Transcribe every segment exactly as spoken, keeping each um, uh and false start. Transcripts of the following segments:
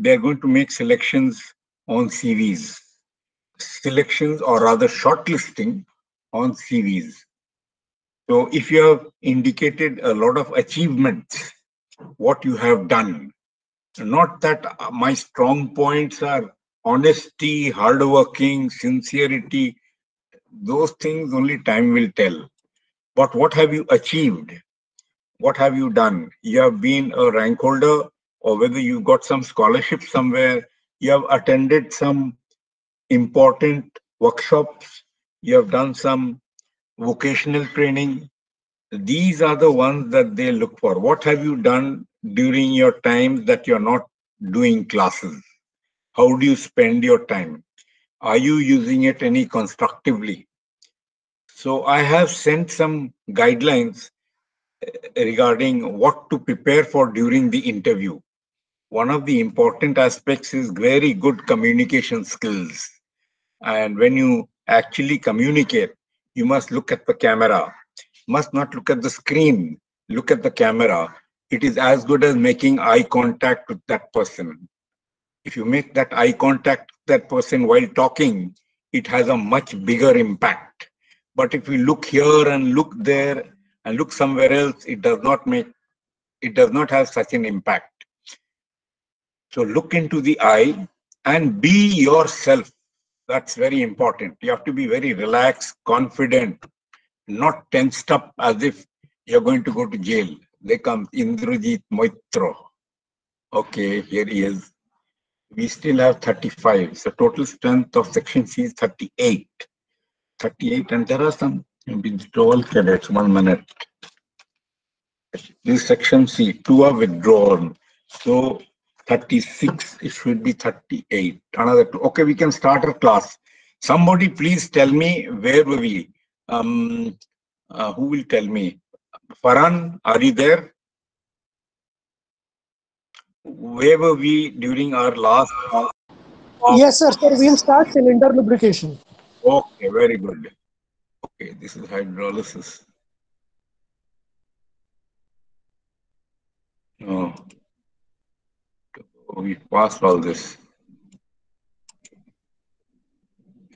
they're going to make selections on C Vs. Selections, or rather shortlisting on C Vs. So if you have indicated a lot of achievements, what you have done, not that my strong points are honesty, hardworking, sincerity, those things only time will tell. But what have you achieved? What have you done? You have been a rank holder, or whether you got some scholarship somewhere, you have attended some important workshops, you have done some vocational training. These are the ones that they look for. What have you done during your time that you're not doing classes? How do you spend your time? Are you using it any constructively? So I have sent some guidelines regarding what to prepare for during the interview. One of the important aspects is very good communication skills. And when you actually communicate, you must look at the camera. Must not look at the screen. Look at the camera. It is as good as making eye contact with that person. If you make that eye contact with that person while talking, it has a much bigger impact. But if you look here and look there and look somewhere else, it does not make, it does not have such an impact. So look into the eye and be yourself. That's very important. You have to be very relaxed, confident, not tensed up as if you're going to go to jail. There comes Indrajit Maitro. Okay, here he is. We still have thirty-five. So total strength of section C is thirty-eight. thirty-eight, and there are some withdrawal cadets. One minute. This section C, two are withdrawn. So thirty-six, it should be thirty-eight. Another two. Okay, we can start our class. Somebody please tell me where were we? Um, uh, who will tell me? Farhan, are you there? Where were we during our last class? Yes, sir. Sir, we'll start cylinder lubrication. Okay, very good. Okay, this is hydrolysis. No. We passed all this.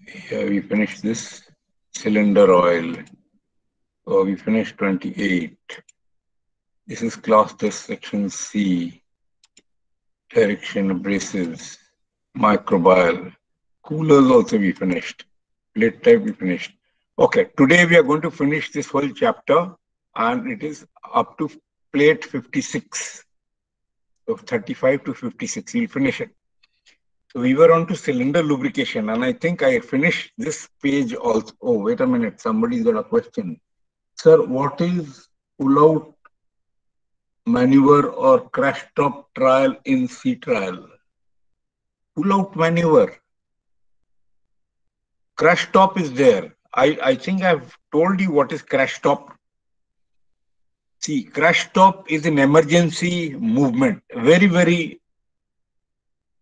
Here we finished this. Cylinder oil. Oh, we finished twenty-eight. This is class test section C. Direction abrasives. Microbial. Coolers also we finished. Plate type we finished. Okay, today we are going to finish this whole chapter, and it is up to plate fifty-six. So thirty-five to fifty-six, we'll finish it. So we were on to cylinder lubrication, and I think I finished this page also. Oh, wait a minute, somebody's got a question. Sir, what is pull-out maneuver or crash stop trial in sea trial? Pull-out maneuver. Crash stop is there. I, I think I've told you what is crash stop. See, crash stop is an emergency movement. Very, very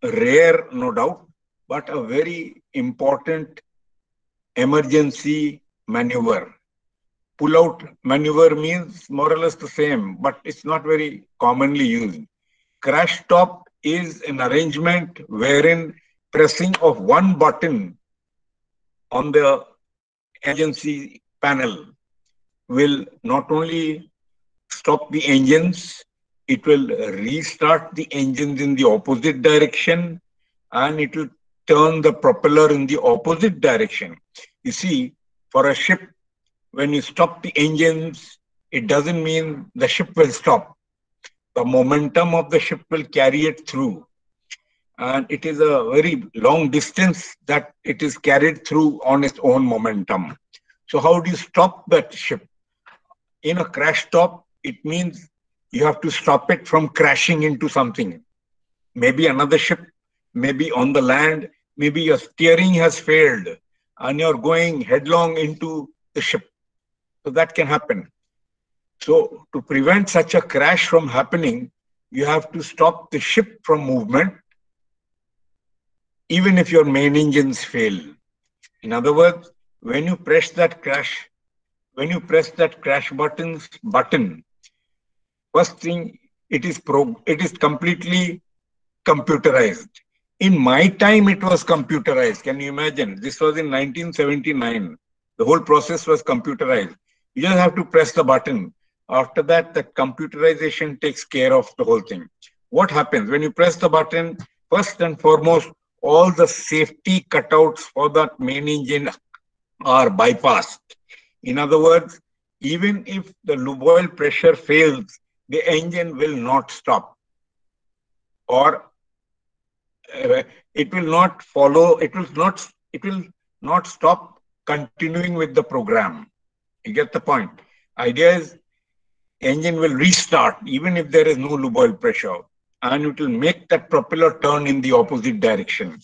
rare, no doubt, but a very important emergency maneuver. Pull-out maneuver means more or less the same, but it's not very commonly used. Crash stop is an arrangement wherein pressing of one button on the emergency panel will not only stop the engines, it will restart the engines in the opposite direction, and it will turn the propeller in the opposite direction. You see, for a ship, when you stop the engines, it doesn't mean the ship will stop. The momentum of the ship will carry it through. And it is a very long distance that it is carried through on its own momentum. So how do you stop that ship? In a crash stop, it means you have to stop it from crashing into something. Maybe another ship, maybe on the land, maybe your steering has failed and you're going headlong into the ship. So that can happen. So to prevent such a crash from happening, you have to stop the ship from movement, even if your main engines fail. In other words, when you press that crash, when you press that crash buttons button, first thing, it is pro it is completely computerized. In my time, it was computerized. Can you imagine? This was in nineteen seventy-nine. The whole process was computerized. You just have to press the button. After that, the computerization takes care of the whole thing. What happens when you press the button? First and foremost, all the safety cutouts for that main engine are bypassed. In other words, even if the lube oil pressure fails, the engine will not stop, or uh, it will not follow, it will not, it will not stop continuing with the program. You get the point. Idea is, engine will restart even if there is no lube oil pressure, and it will make that propeller turn in the opposite direction.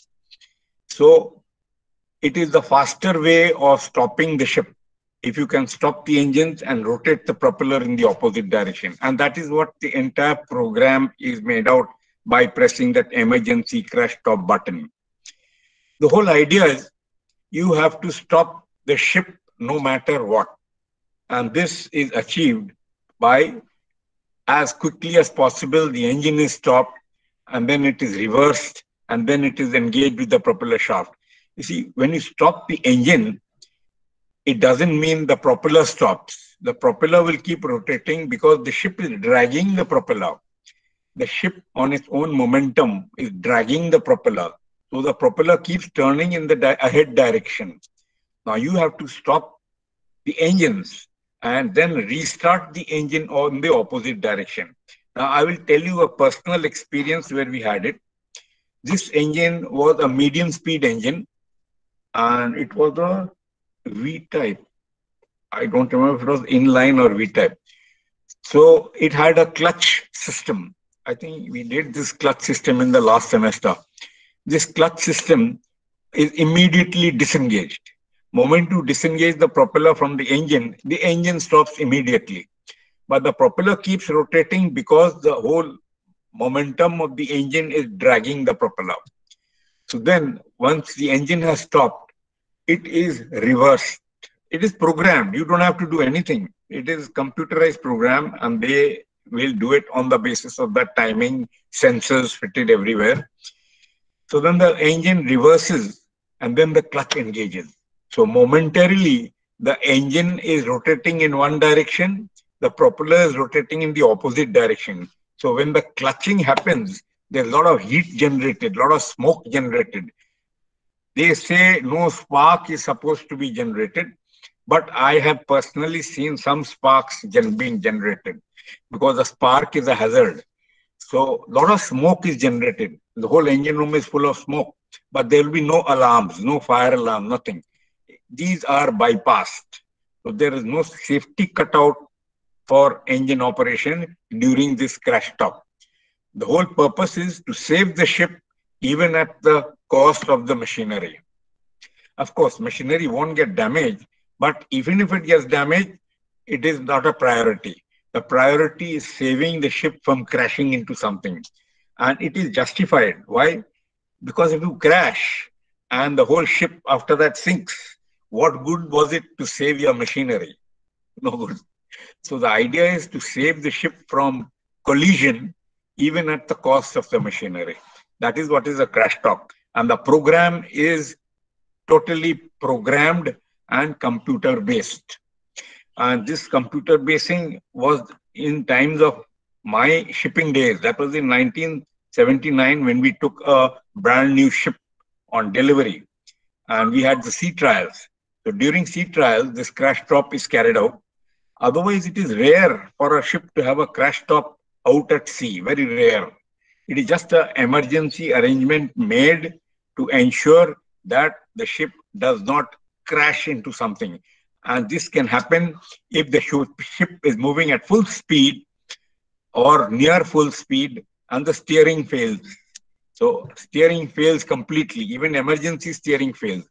So it is the faster way of stopping the ship, if you can stop the engines and rotate the propeller in the opposite direction. And that is what the entire program is made out by pressing that emergency crash stop button. The whole idea is you have to stop the ship no matter what. And this is achieved by, as quickly as possible, the engine is stopped, and then it is reversed, and then it is engaged with the propeller shaft. You see, when you stop the engine, it doesn't mean the propeller stops. The propeller will keep rotating because the ship is dragging the propeller. The ship on its own momentum is dragging the propeller. So the propeller keeps turning in the di- ahead direction. Now you have to stop the engines and then restart the engine on the opposite direction. Now I will tell you a personal experience where we had it. This engine was a medium speed engine, and it was a V-type. I don't remember if it was inline or V-type. So it had a clutch system. I think we did this clutch system in the last semester. This clutch system is immediately disengaged. Moment you disengage the propeller from the engine, the engine stops immediately. But the propeller keeps rotating because the whole momentum of the engine is dragging the propeller. So then, once the engine has stopped, it is reversed. It is programmed. You don't have to do anything. It is computerized program, and they will do it on the basis of that timing, sensors fitted everywhere. So then the engine reverses, and then the clutch engages. So momentarily, the engine is rotating in one direction, the propeller is rotating in the opposite direction. So when the clutching happens, there's a lot of heat generated, a lot of smoke generated. They say no spark is supposed to be generated, but I have personally seen some sparks gen being generated, because a spark is a hazard. So a lot of smoke is generated. The whole engine room is full of smoke, but there will be no alarms, no fire alarm, nothing. These are bypassed. So there is no safety cutout for engine operation during this crash stop. The whole purpose is to save the ship even at the cost of the machinery. Of course, machinery won't get damaged, but even if it gets damaged, it is not a priority. The priority is saving the ship from crashing into something. And it is justified. Why? Because if you crash and the whole ship after that sinks, what good was it to save your machinery? No good. So the idea is to save the ship from collision, even at the cost of the machinery. That is what is a crash stop. And the program is totally programmed and computer-based. And this computer basing was in times of my shipping days. That was in nineteen seventy-nine, when we took a brand new ship on delivery. And we had the sea trials. So during sea trials, this crash stop is carried out. Otherwise, it is rare for a ship to have a crash stop out at sea, very rare. It is just an emergency arrangement made to ensure that the ship does not crash into something. And this can happen if the ship is moving at full speed or near full speed and the steering fails. So steering fails completely, even emergency steering fails.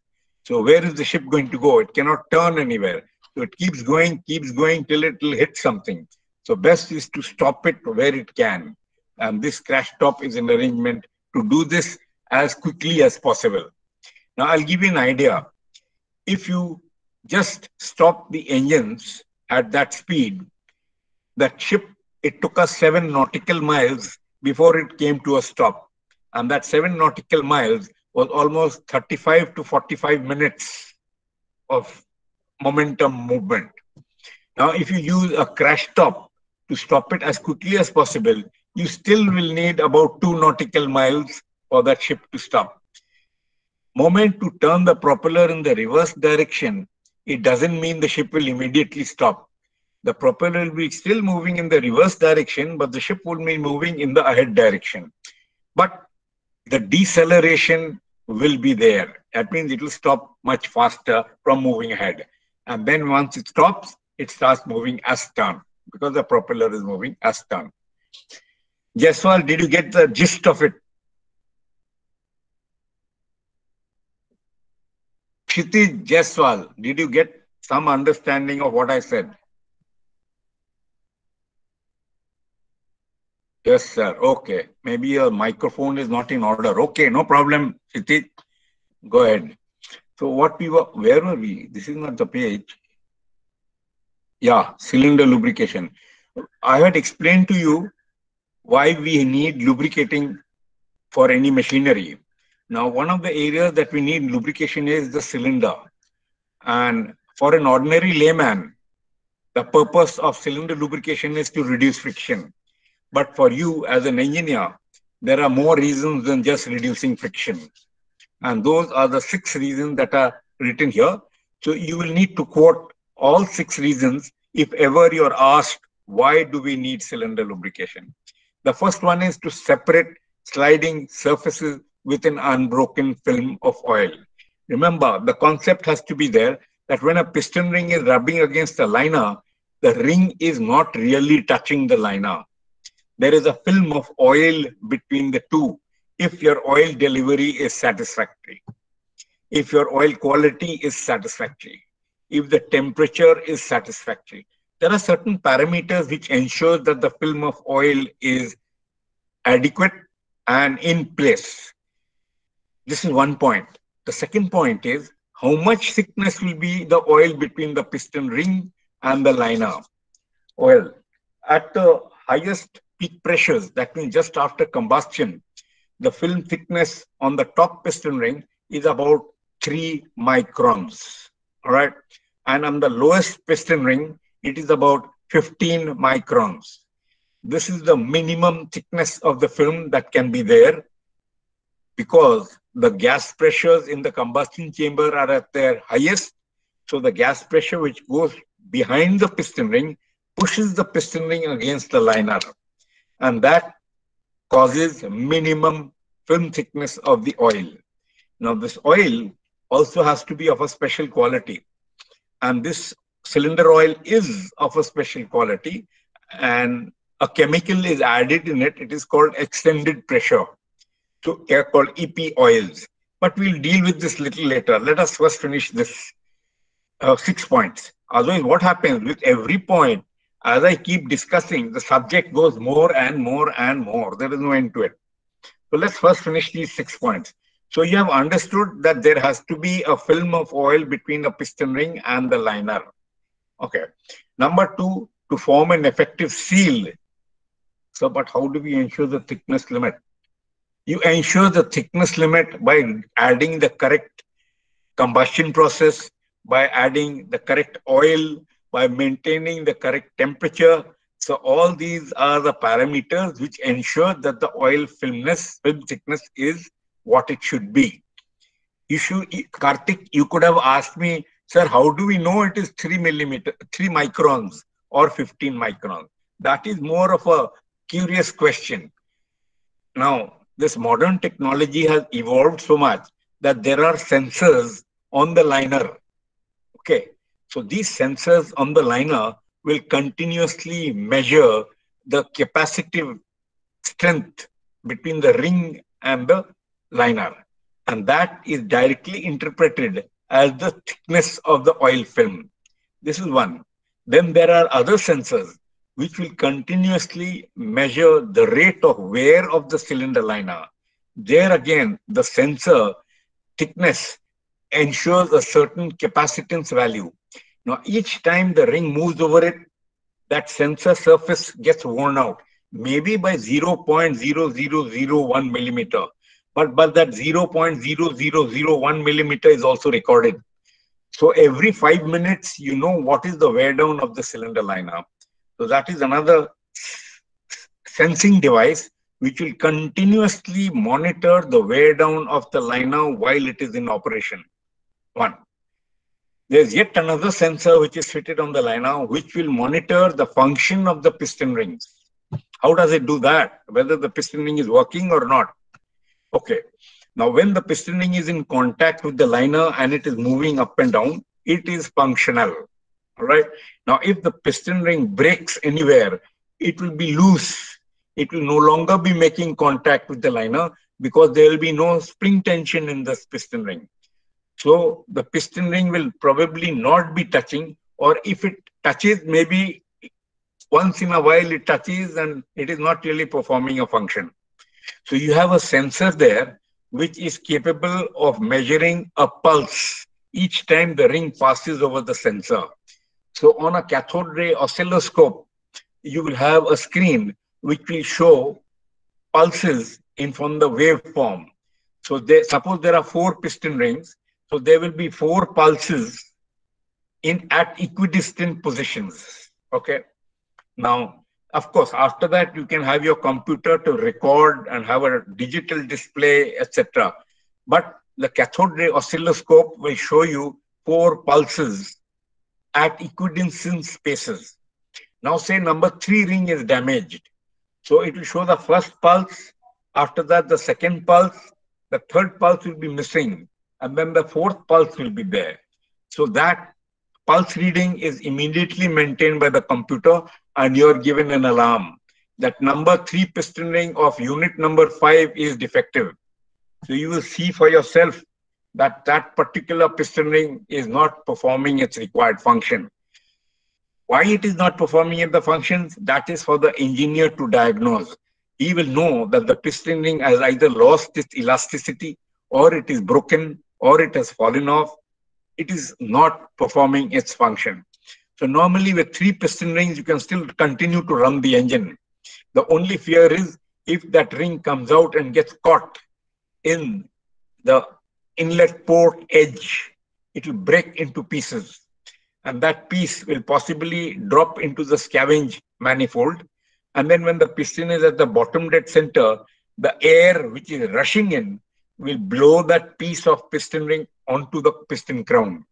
So where is the ship going to go? It cannot turn anywhere. So it keeps going, keeps going till it will hit something. So best is to stop it where it can. And this crash stop is an arrangement to do this as quickly as possible. Now, I'll give you an idea. If you just stop the engines at that speed, that ship, it took us seven nautical miles before it came to a stop. And that seven nautical miles was almost thirty-five to forty-five minutes of momentum movement. Now, if you use a crash stop to stop it as quickly as possible, you still will need about two nautical miles for that ship to stop. Moment to turn the propeller in the reverse direction, it doesn't mean the ship will immediately stop. The propeller will be still moving in the reverse direction, but the ship will be moving in the ahead direction. But the deceleration will be there. That means it will stop much faster from moving ahead. And then once it stops, it starts moving astern because the propeller is moving astern. Jaswal, did you get the gist of it? Shiti Jaswal, did you get some understanding of what I said? Yes, sir. Okay. Maybe your microphone is not in order. Okay, no problem, Shiti. Go ahead. So what we were, where were we? This is not the page. Yeah, cylinder lubrication. I had explained to you why we need lubricating for any machinery. Now, one of the areas that we need lubrication is the cylinder. And for an ordinary layman, the purpose of cylinder lubrication is to reduce friction. But for you as an engineer, there are more reasons than just reducing friction. And those are the six reasons that are written here. So you will need to quote all six reasons if ever you're asked, why do we need cylinder lubrication? The first one is to separate sliding surfaces with an unbroken film of oil. Remember, the concept has to be there that when a piston ring is rubbing against the liner, the ring is not really touching the liner. There is a film of oil between the two if your oil delivery is satisfactory, if your oil quality is satisfactory, if the temperature is satisfactory. There are certain parameters which ensure that the film of oil is adequate and in place. This is one point. The second point is how much thickness will be the oil between the piston ring and the liner. Oil at the highest peak pressures, that means just after combustion, the film thickness on the top piston ring is about three microns, all right? And on the lowest piston ring, it is about fifteen microns. This is the minimum thickness of the film that can be there because the gas pressures in the combustion chamber are at their highest. So the gas pressure which goes behind the piston ring pushes the piston ring against the liner. And that causes minimum film thickness of the oil. Now, this oil also has to be of a special quality. And this cylinder oil is of a special quality. And a chemical is added in it. It is called extended pressure. So they are called E P oils. But we'll deal with this little later. Let us first finish this uh, six points. Otherwise, what happens with every point? As I keep discussing, the subject goes more and more and more. There is no end to it. So let's first finish these six points. So you have understood that there has to be a film of oil between the piston ring and the liner. Okay. Number two, to form an effective seal. So, but how do we ensure the thickness limit? You ensure the thickness limit by adding the correct combustion process, by adding the correct oil, by maintaining the correct temperature. So all these are the parameters which ensure that the oil filmness, film thickness is what it should be. You should, Kartik, you could have asked me, sir, how do we know it is three millimeter, three microns or fifteen microns? That is more of a curious question. Now, this modern technology has evolved so much that there are sensors on the liner. Okay. So these sensors on the liner will continuously measure the capacitive strength between the ring and the liner. And that is directly interpreted as the thickness of the oil film. This is one. Then there are other sensors which will continuously measure the rate of wear of the cylinder liner. There again, the sensor thickness ensures a certain capacitance value. Now, each time the ring moves over it, that sensor surface gets worn out, maybe by zero point zero zero zero one millimeter. but but that zero point zero zero zero one millimeter is also recorded. So every five minutes, you know what is the wear down of the cylinder liner. So that is another sensing device which will continuously monitor the wear down of the liner while it is in operation. One. There is yet another sensor which is fitted on the liner which will monitor the function of the piston rings. How does it do that? Whether the piston ring is working or not. Okay. Now, when the piston ring is in contact with the liner and it is moving up and down, it is functional. All right. Now, if the piston ring breaks anywhere, it will be loose. It will no longer be making contact with the liner because there will be no spring tension in the piston ring. So the piston ring will probably not be touching, or if it touches, maybe once in a while it touches and it is not really performing a function. So you have a sensor there which is capable of measuring a pulse each time the ring passes over the sensor. So on a cathode ray oscilloscope, you will have a screen which will show pulses in from the waveform. So they, suppose there are four piston rings. So there will be four pulses in at equidistant positions. Okay. Now, of course, after that, you can have your computer to record and have a digital display, et cetera. But the cathode ray oscilloscope will show you four pulses at equidistant spaces. Now, say number three ring is damaged. So it will show the first pulse. After that, the second pulse. The third pulse will be missing. And then the fourth pulse will be there. So that pulse reading is immediately maintained by the computer and you're given an alarm that number three piston ring of unit number five is defective. So you will see for yourself that that particular piston ring is not performing its required function. Why it is not performing its functions? That is for the engineer to diagnose. He will know that the piston ring has either lost its elasticity or it is broken, or it has fallen off, it is not performing its function. So normally with three piston rings, you can still continue to run the engine. The only fear is if that ring comes out and gets caught in the inlet port edge, it will break into pieces. And that piece will possibly drop into the scavenge manifold. And then when the piston is at the bottom dead center, the air which is rushing in will blow that piece of piston ring onto the piston crown.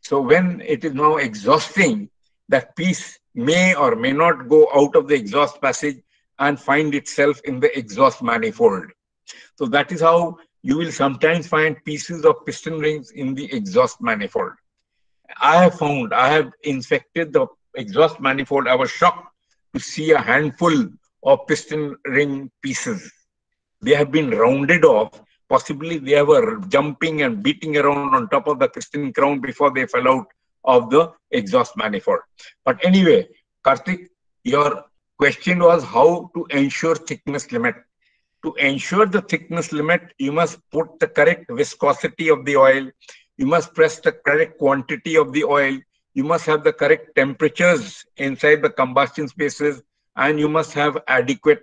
So when it is now exhausting, that piece may or may not go out of the exhaust passage and find itself in the exhaust manifold. So that is how you will sometimes find pieces of piston rings in the exhaust manifold. I have found, I have inspected the exhaust manifold. I was shocked to see a handful of piston ring pieces. They have been rounded off. Possibly they were jumping and beating around on top of the piston crown before they fell out of the exhaust manifold. But anyway, Kartik, your question was how to ensure thickness limit. To ensure the thickness limit, you must put the correct viscosity of the oil. You must press the correct quantity of the oil. You must have the correct temperatures inside the combustion spaces. And you must have adequate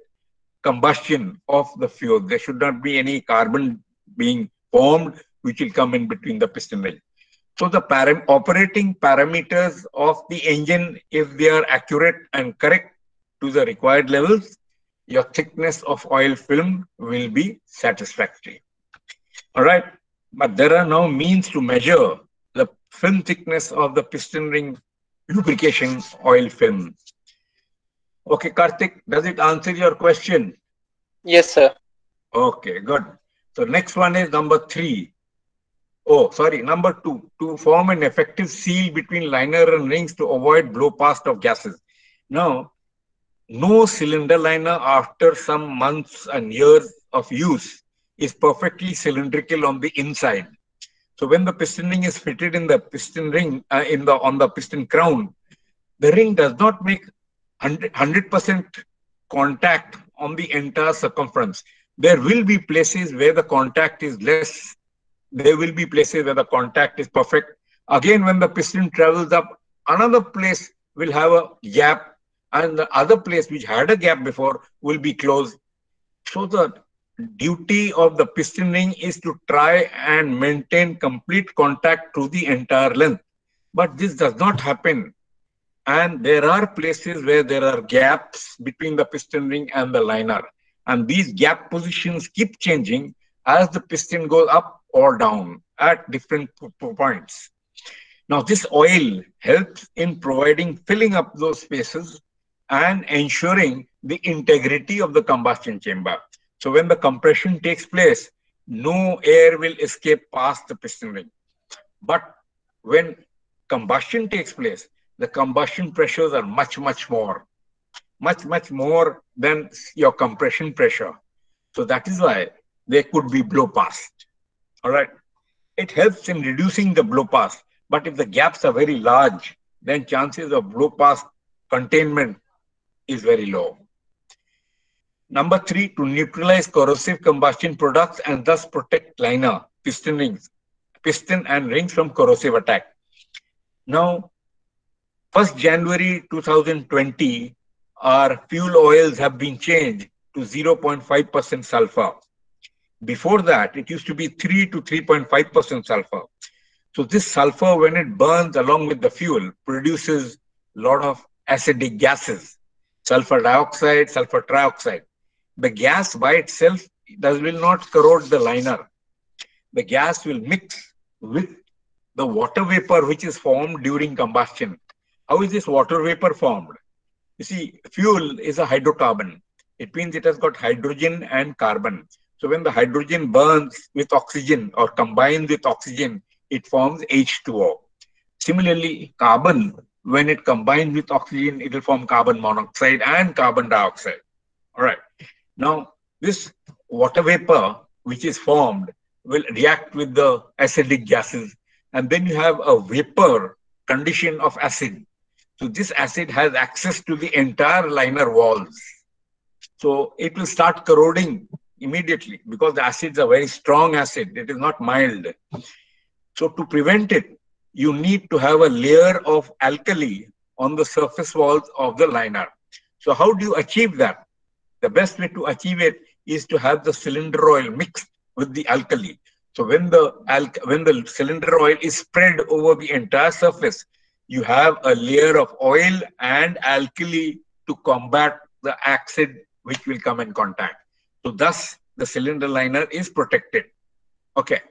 combustion of the fuel. There should not be any carbon being formed which will come in between the piston ring. So the param operating parameters of the engine, if they are accurate and correct to the required levels, your thickness of oil film will be satisfactory. All right. But there are now means to measure the film thickness of the piston ring lubrication oil film. Okay, Kartik, does it answer your question? Yes, sir. Okay, good. So next one is number three. Oh, sorry, number two. To form an effective seal between liner and rings to avoid blow past of gases. Now, no cylinder liner after some months and years of use is perfectly cylindrical on the inside. So when the piston ring is fitted in the piston ring, uh, in the on the piston crown, the ring does not make one hundred percent contact on the entire circumference. There will be places where the contact is less. There will be places where the contact is perfect. Again, when the piston travels up, another place will have a gap and the other place which had a gap before will be closed. So the duty of the piston ring is to try and maintain complete contact through the entire length. But this does not happen. And there are places where there are gaps between the piston ring and the liner. And these gap positions keep changing as the piston goes up or down at different points. Now, this oil helps in providing filling up those spaces and ensuring the integrity of the combustion chamber. So when the compression takes place, no air will escape past the piston ring. But when combustion takes place, the combustion pressures are much, much more, much, much more than your compression pressure. So that is why there could be blow past. All right. It helps in reducing the blow past. But if the gaps are very large, then chances of blow past containment is very low. Number three, to neutralize corrosive combustion products and thus protect liner, piston rings, piston and rings from corrosive attack. Now, first January two thousand twenty, our fuel oils have been changed to zero point five percent sulfur. Before that, it used to be three to three point five percent sulfur. So this sulfur, when it burns along with the fuel, produces a lot of acidic gases, sulfur dioxide, sulfur trioxide. The gas by itself does will not corrode the liner. The gas will mix with the water vapor which is formed during combustion. How is this water vapor formed? You see, fuel is a hydrocarbon. It means it has got hydrogen and carbon. So when the hydrogen burns with oxygen or combines with oxygen, it forms H two O. Similarly, carbon, when it combines with oxygen, it will form carbon monoxide and carbon dioxide. All right. Now, this water vapor which is formed will react with the acidic gases, and then you have a vapor condition of acid. So this acid has access to the entire liner walls. So it will start corroding immediately because the acids are very strong acid. It is not mild. So to prevent it, you need to have a layer of alkali on the surface walls of the liner. So how do you achieve that? The best way to achieve it is to have the cylinder oil mixed with the alkali. So when the, when the cylinder oil is spread over the entire surface, you have a layer of oil and alkali to combat the acid which will come in contact. So thus, the cylinder liner is protected. Okay.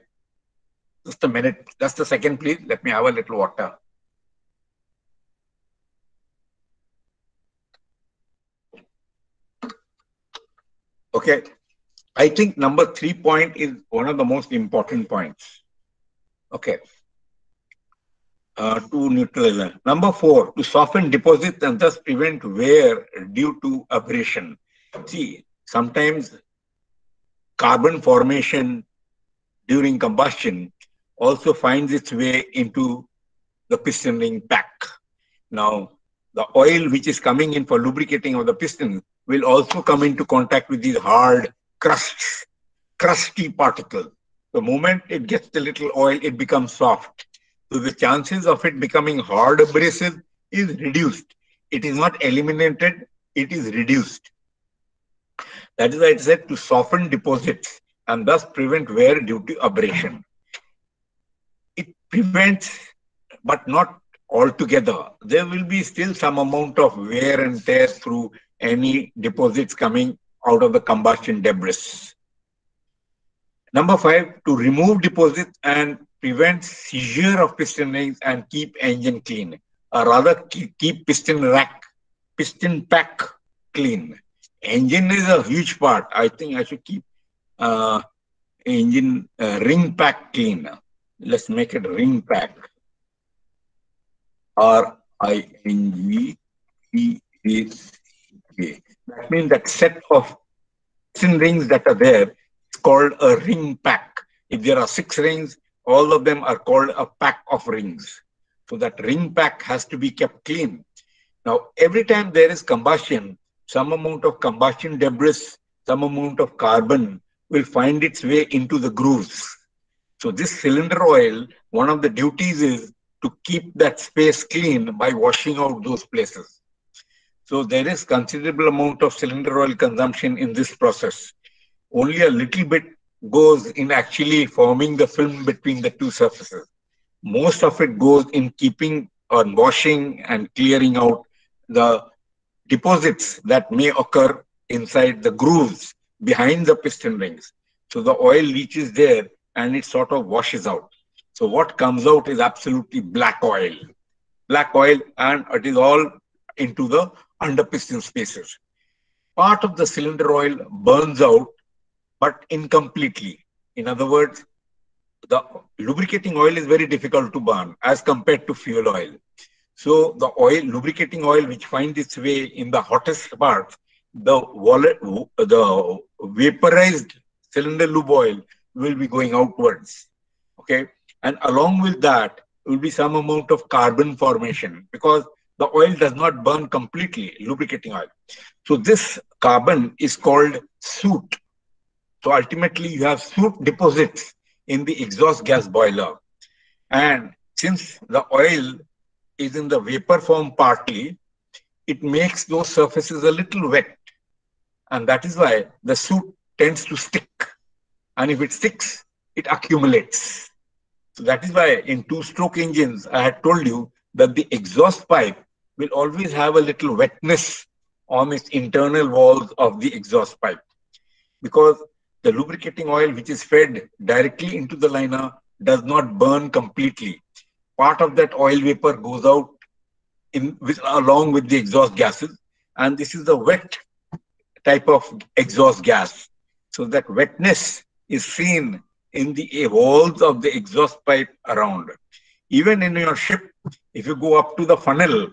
Just a minute. Just a second, please. Let me have a little water. Okay. I think number three point is one of the most important points. Okay. Uh, to neutralize. Number four, to soften deposits and thus prevent wear due to abrasion. See, sometimes carbon formation during combustion also finds its way into the piston ring pack. Now, the oil which is coming in for lubricating of the piston will also come into contact with these hard crusts, crusty particles. The moment it gets a little oil, it becomes soft. So the chances of it becoming hard abrasive is reduced. It is not eliminated, it is reduced. That is why it said to soften deposits and thus prevent wear due to abrasion. Prevents, but not altogether. There will be still some amount of wear and tear through any deposits coming out of the combustion debris. Number five, to remove deposits and prevent seizure of piston rings and keep engine clean, or rather keep piston rack, piston pack clean. Engine is a huge part. I think I should keep uh, engine uh, ring pack clean. Let's make it ring pack. R I N G P A C K. That means that set of piston rings that are there is called a ring pack. If there are six rings, all of them are called a pack of rings. So that ring pack has to be kept clean. Now, every time there is combustion, some amount of combustion debris, some amount of carbon will find its way into the grooves. So this cylinder oil, one of the duties is to keep that space clean by washing out those places. So there is considerable amount of cylinder oil consumption in this process. only a little bit goes in actually forming the film between the two surfaces. Most of it goes in keeping or washing and clearing out the deposits that may occur inside the grooves behind the piston rings. So the oil leaches there and it sort of washes out. So what comes out is absolutely black oil. Black oil, and it is all into the under piston spaces. Part of the cylinder oil burns out, but incompletely. In other words, the lubricating oil is very difficult to burn as compared to fuel oil. So the oil, lubricating oil, which finds its way in the hottest parts, the, the vaporized cylinder lube oil will be going outwards. Okay, and along with that will be some amount of carbon formation, because the oil does not burn completely, lubricating oil. So this carbon is called soot. So ultimately you have soot deposits in the exhaust gas boiler. And since the oil is in the vapor form partly, it makes those surfaces a little wet. And that is why the soot tends to stick. And if it sticks, it accumulates. So that is why in two-stroke engines, I had told you that the exhaust pipe will always have a little wetness on its internal walls of the exhaust pipe, because the lubricating oil which is fed directly into the liner does not burn completely. Part of that oil vapor goes out in, with, along with the exhaust gases, and this is the wet type of exhaust gas. So that wetness is seen in the walls of the exhaust pipe around. Even in your ship, if you go up to the funnel,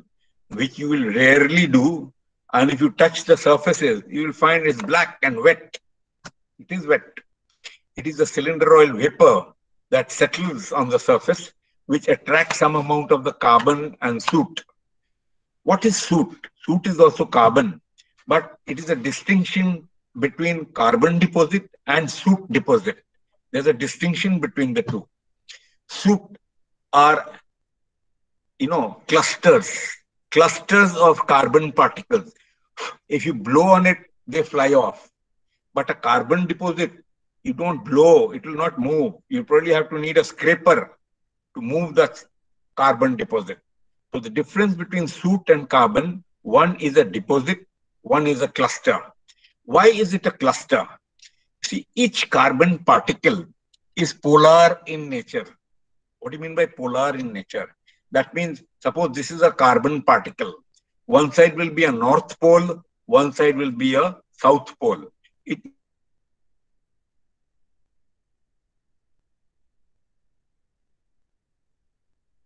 which you will rarely do, and if you touch the surfaces, you will find it's black and wet. It is wet. It is the cylinder oil vapor that settles on the surface, which attracts some amount of the carbon and soot. What is soot? Soot is also carbon, but it is a distinction between carbon deposit and soot deposit. There's a distinction between the two. Soot are, you know, clusters, clusters of carbon particles. If you blow on it, they fly off. But a carbon deposit, you don't blow, it will not move. You probably have to need a scraper to move that carbon deposit. So the difference between soot and carbon, one is a deposit, one is a cluster. Why is it a cluster? See, each carbon particle is polar in nature. What do you mean by polar in nature? That means, suppose this is a carbon particle. One side will be a north pole, one side will be a south pole. It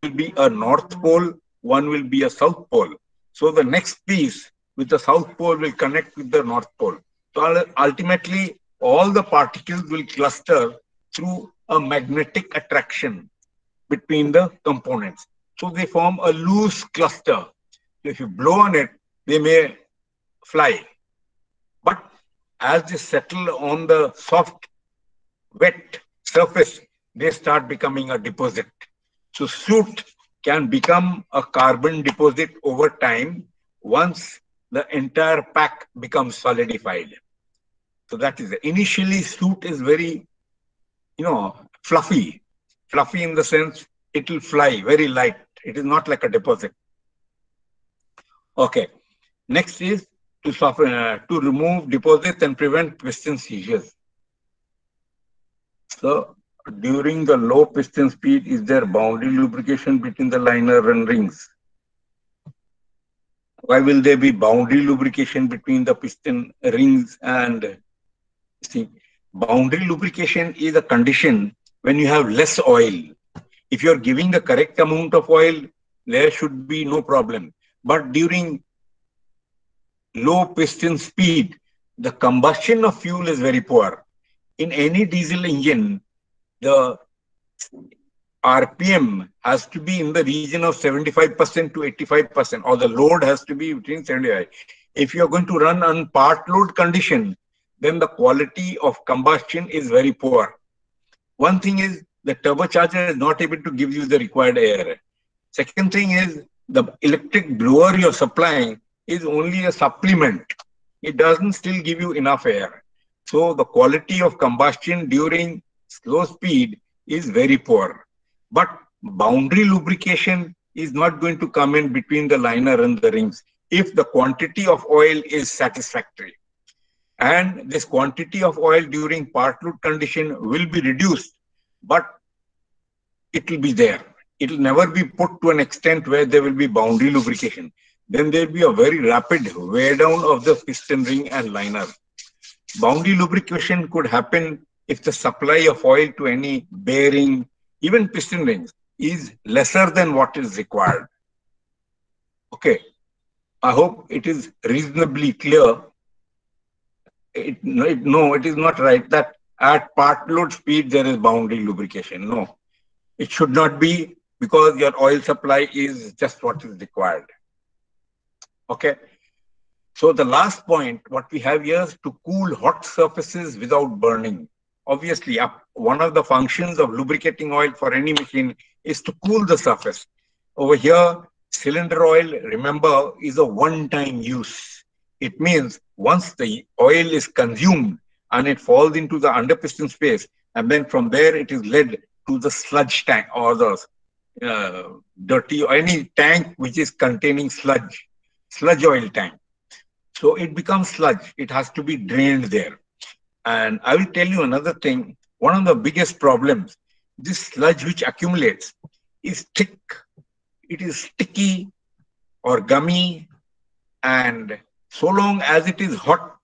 will be a north pole, one will be a south pole. So the next piece with the south pole will connect with the north pole. So ultimately, all the particles will cluster through a magnetic attraction between the components. So they form a loose cluster. If you blow on it, they may fly. But as they settle on the soft, wet surface, they start becoming a deposit. So soot can become a carbon deposit over time once the entire pack becomes solidified. So that is it. Initially, soot is very, you know, fluffy. Fluffy in the sense it will fly, very light. It is not like a deposit. Okay. Next is To, soften, uh, to remove deposits and prevent piston seizures. So, during the low piston speed, is there boundary lubrication between the liner and rings? Why will there be boundary lubrication between the piston rings and... See, boundary lubrication is a condition when you have less oil. If you are giving the correct amount of oil, there should be no problem. But during low piston speed, the combustion of fuel is very poor. In any diesel engine, the R P M has to be in the region of seventy-five percent to eighty-five percent, or the load has to be between seventy-five. If you are going to run on part load condition, then the quality of combustion is very poor. One thing is the turbocharger is not able to give you the required air. Second thing is the electric blower you are supplying is only a supplement. It doesn't still give you enough air. So the quality of combustion during slow speed is very poor. But boundary lubrication is not going to come in between the liner and the rings if the quantity of oil is satisfactory. And this quantity of oil during part load condition will be reduced, but it will be there. It will never be put to an extent where there will be boundary lubrication. Then there will be a very rapid wear down of the piston ring and liner. Boundary lubrication could happen if the supply of oil to any bearing, even piston rings, is lesser than what is required. Okay. I hope it is reasonably clear. It, no, it is not right that at part load speed there is boundary lubrication. No, it should not be, because your oil supply is just what is required. Okay. So the last point, what we have here is to cool hot surfaces without burning. Obviously, one of the functions of lubricating oil for any machine is to cool the surface. Over here, cylinder oil, remember, is a one-time use. It means once the oil is consumed and it falls into the underpiston space, and then from there it is led to the sludge tank or the uh, dirty or any tank which is containing sludge, sludge oil tank. So it becomes sludge. It has to be drained there. And I will tell you another thing. One of the biggest problems, this sludge which accumulates is thick. It is sticky or gummy, and so long as it is hot,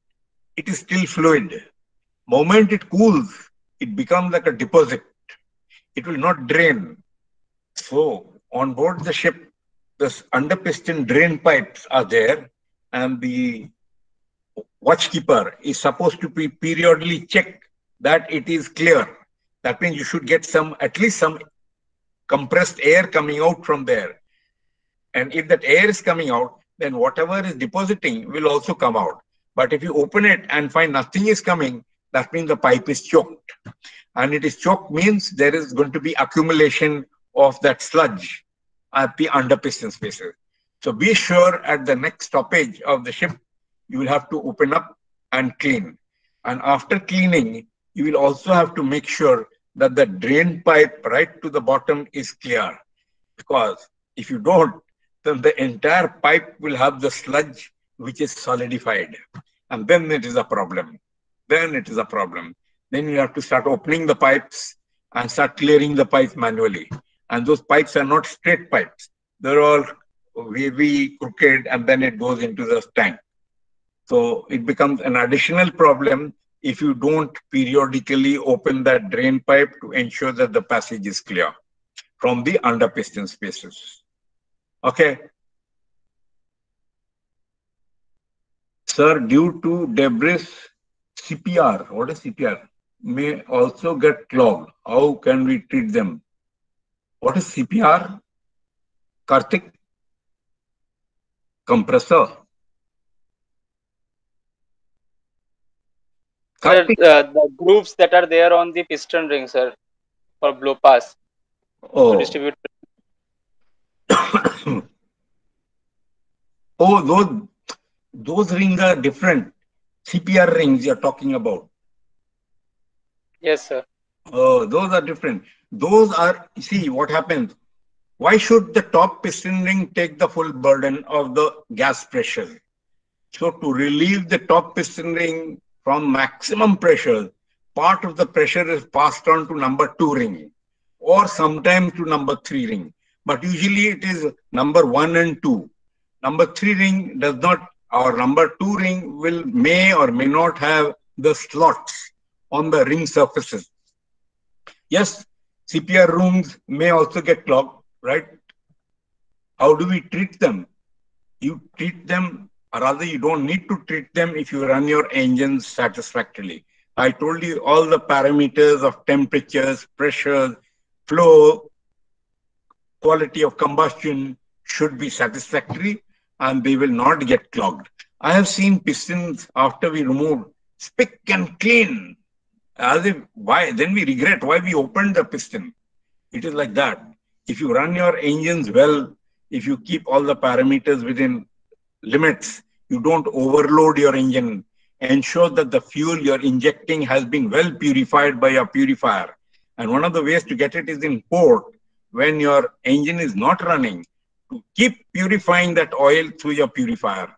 it is still fluid. Moment it cools, it becomes like a deposit. It will not drain. So on board the ship, the under piston drain pipes are there, and the watchkeeper is supposed to be periodically check that it is clear. That means you should get some, at least some compressed air coming out from there. And if that air is coming out, then whatever is depositing will also come out. But if you open it and find nothing is coming, that means the pipe is choked. And it is choked means there is going to be accumulation of that sludge at the under piston spaces. So be sure at the next stoppage of the ship, you will have to open up and clean. And after cleaning, you will also have to make sure that the drain pipe right to the bottom is clear. Because if you don't, then the entire pipe will have the sludge which is solidified. And then it is a problem. Then it is a problem. Then you have to start opening the pipes and start clearing the pipes manually. And those pipes are not straight pipes. They're all wavy, crooked, and then it goes into the tank. So it becomes an additional problem if you don't periodically open that drain pipe to ensure that the passage is clear from the under piston spaces. Okay. Sir, due to debris, C P R, what is C P R, may also get clogged. How can we treat them? What is C P R? Kartik? Compressor? Sir, uh, the grooves that are there on the piston ring, sir, for blow pass. Oh. To distribute. Oh, those, those rings are different. C P R rings you are talking about. Yes, sir. Oh, those are different. Those are, see what happens. Why should the top piston ring take the full burden of the gas pressure? So to relieve the top piston ring from maximum pressure, part of the pressure is passed on to number two ring or sometimes to number three ring. But usually it is number one and two. Number three ring does not, or number two ring will may or may not have the slots on the ring surfaces. Yes, C P R rooms may also get clogged, right? How do we treat them? You treat them. Rather, you don't need to treat them if you run your engines satisfactorily. I told you all the parameters of temperatures, pressures, flow, quality of combustion should be satisfactory and they will not get clogged. I have seen pistons after we removed, spick and clean. As if, why? Then we regret why we opened the piston. It is like that. If you run your engines well, if you keep all the parameters within limits, you don't overload your engine, ensure that the fuel you're injecting has been well purified by a purifier. And one of the ways to get it is in port, when your engine is not running, to keep purifying that oil through your purifier.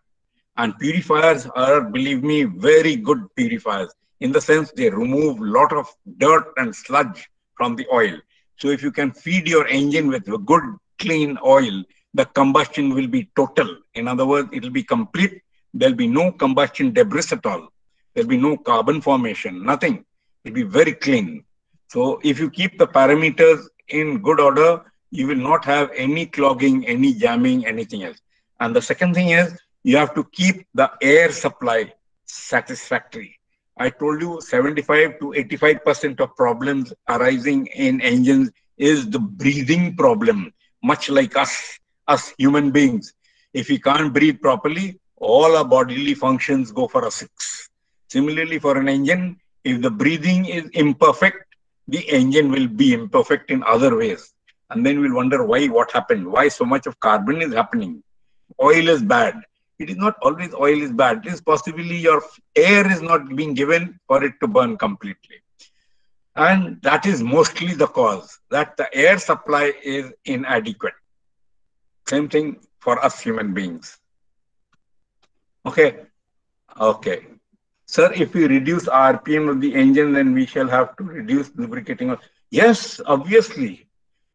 And purifiers are, believe me, very good purifiers, in the sense they remove a lot of dirt and sludge from the oil. So if you can feed your engine with good, clean oil, the combustion will be total. In other words, it will be complete. There will be no combustion debris at all. There will be no carbon formation, nothing. It will be very clean. So if you keep the parameters in good order, you will not have any clogging, any jamming, anything else. And the second thing is, you have to keep the air supply satisfactory. I told you seventy-five to eighty-five percent of problems arising in engines is the breathing problem, much like us, us human beings. If we can't breathe properly, all our bodily functions go for a six. Similarly, for an engine, if the breathing is imperfect, the engine will be imperfect in other ways. And then we'll wonder why, what happened, why so much of carbon is happening. Oil is bad. It is not always oil is bad. It is possibly your air is not being given for it to burn completely. And that is mostly the cause, that the air supply is inadequate. Same thing for us human beings. Okay. Okay. Sir, if we reduce R P M of the engine, then we shall have to reduce lubricating. Yes, obviously.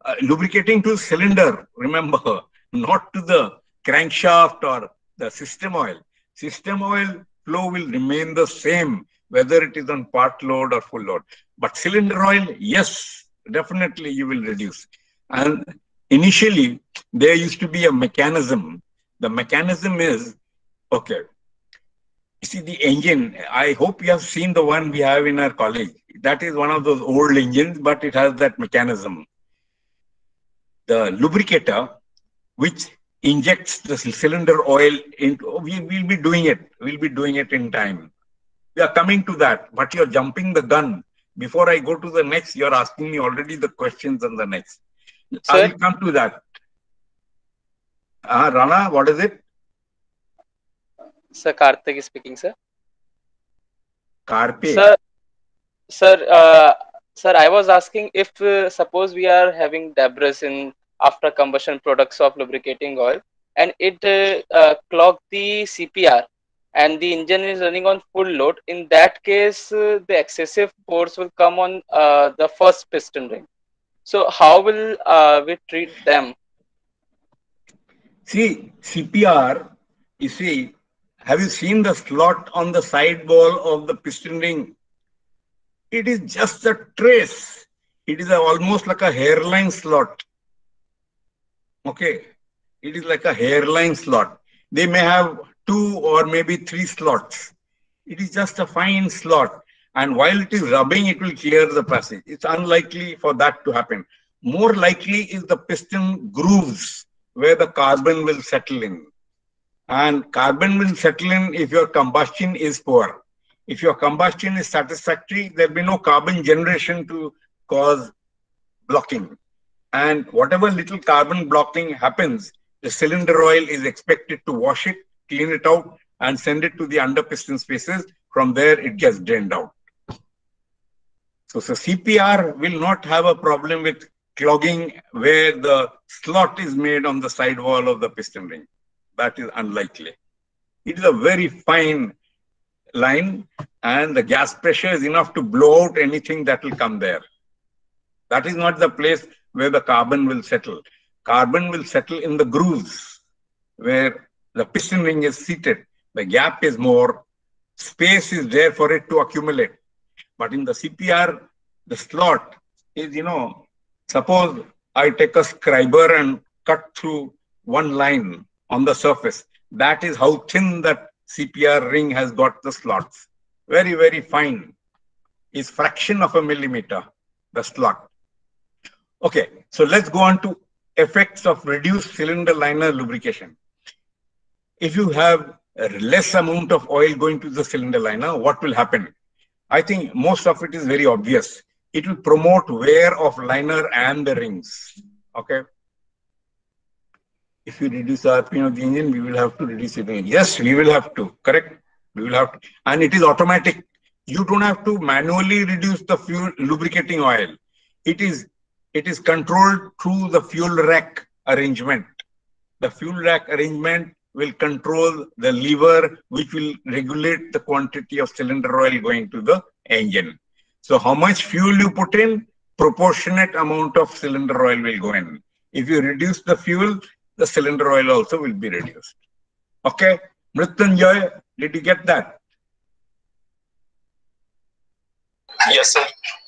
Uh, lubricating to cylinder, remember, not to the crankshaft or the system oil. System oil flow will remain the same, whether it is on part load or full load. But cylinder oil, yes, definitely you will reduce. And initially, there used to be a mechanism. The mechanism is, okay, you see the engine, I hope you have seen the one we have in our college. That is one of those old engines, but it has that mechanism. The lubricator, which injects the cylinder oil into, oh, we will be doing it. We'll be doing it in time. We are coming to that, but you're jumping the gun. Before I go to the next, you're asking me already the questions on the next. Sir? I will come to that. Uh, Rana, what is it? Sir, Kartik is speaking, sir. Karpe. Sir, sir, uh, Sir, I was asking if uh, suppose we are having debris in after combustion products of lubricating oil and it uh, uh, clogged the C P R and the engine is running on full load. In that case, uh, the excessive force will come on uh, the first piston ring. So how will uh, we treat them? See, C P R, you see, have you seen the slot on the side wall of the piston ring? It is just a trace. It is a, almost like a hairline slot. Okay. It is like a hairline slot. They may have two or maybe three slots. It is just a fine slot. And while it is rubbing, it will clear the passage. It's unlikely for that to happen. More likely is the piston grooves where the carbon will settle in. And carbon will settle in if your combustion is poor. If your combustion is satisfactory, there will be no carbon generation to cause blocking. And whatever little carbon blocking happens, the cylinder oil is expected to wash it, clean it out, and send it to the under piston spaces. From there, it gets drained out. So, so C P R will not have a problem with clogging where the slot is made on the side wall of the piston ring. That is unlikely. It is a very fine line, and the gas pressure is enough to blow out anything that will come there. That is not the place where the carbon will settle. Carbon will settle in the grooves where the piston ring is seated. The gap is more, space is there for it to accumulate. But in the C P R, the slot is, you know, suppose I take a scriber and cut through one line on the surface. That is how thin that C P R ring has got the slots. Very, very fine. It's fraction of a millimeter, the slot. Okay, so let's go on to effects of reduced cylinder liner lubrication. If you have a less amount of oil going to the cylinder liner, what will happen? I think most of it is very obvious. It will promote wear of liner and the rings. Okay. If you reduce the R P M of the engine, we will have to reduce it again. Yes, we will have to, correct? You will have to, and it is automatic. You don't have to manually reduce the fuel lubricating oil. It is it is controlled through the fuel rack arrangement. The fuel rack arrangement will control the lever, which will regulate the quantity of cylinder oil going to the engine. So how much fuel you put in, proportionate amount of cylinder oil will go in. If you reduce the fuel, the cylinder oil also will be reduced. Okay, Mritunjay, did you get that? Yes, sir.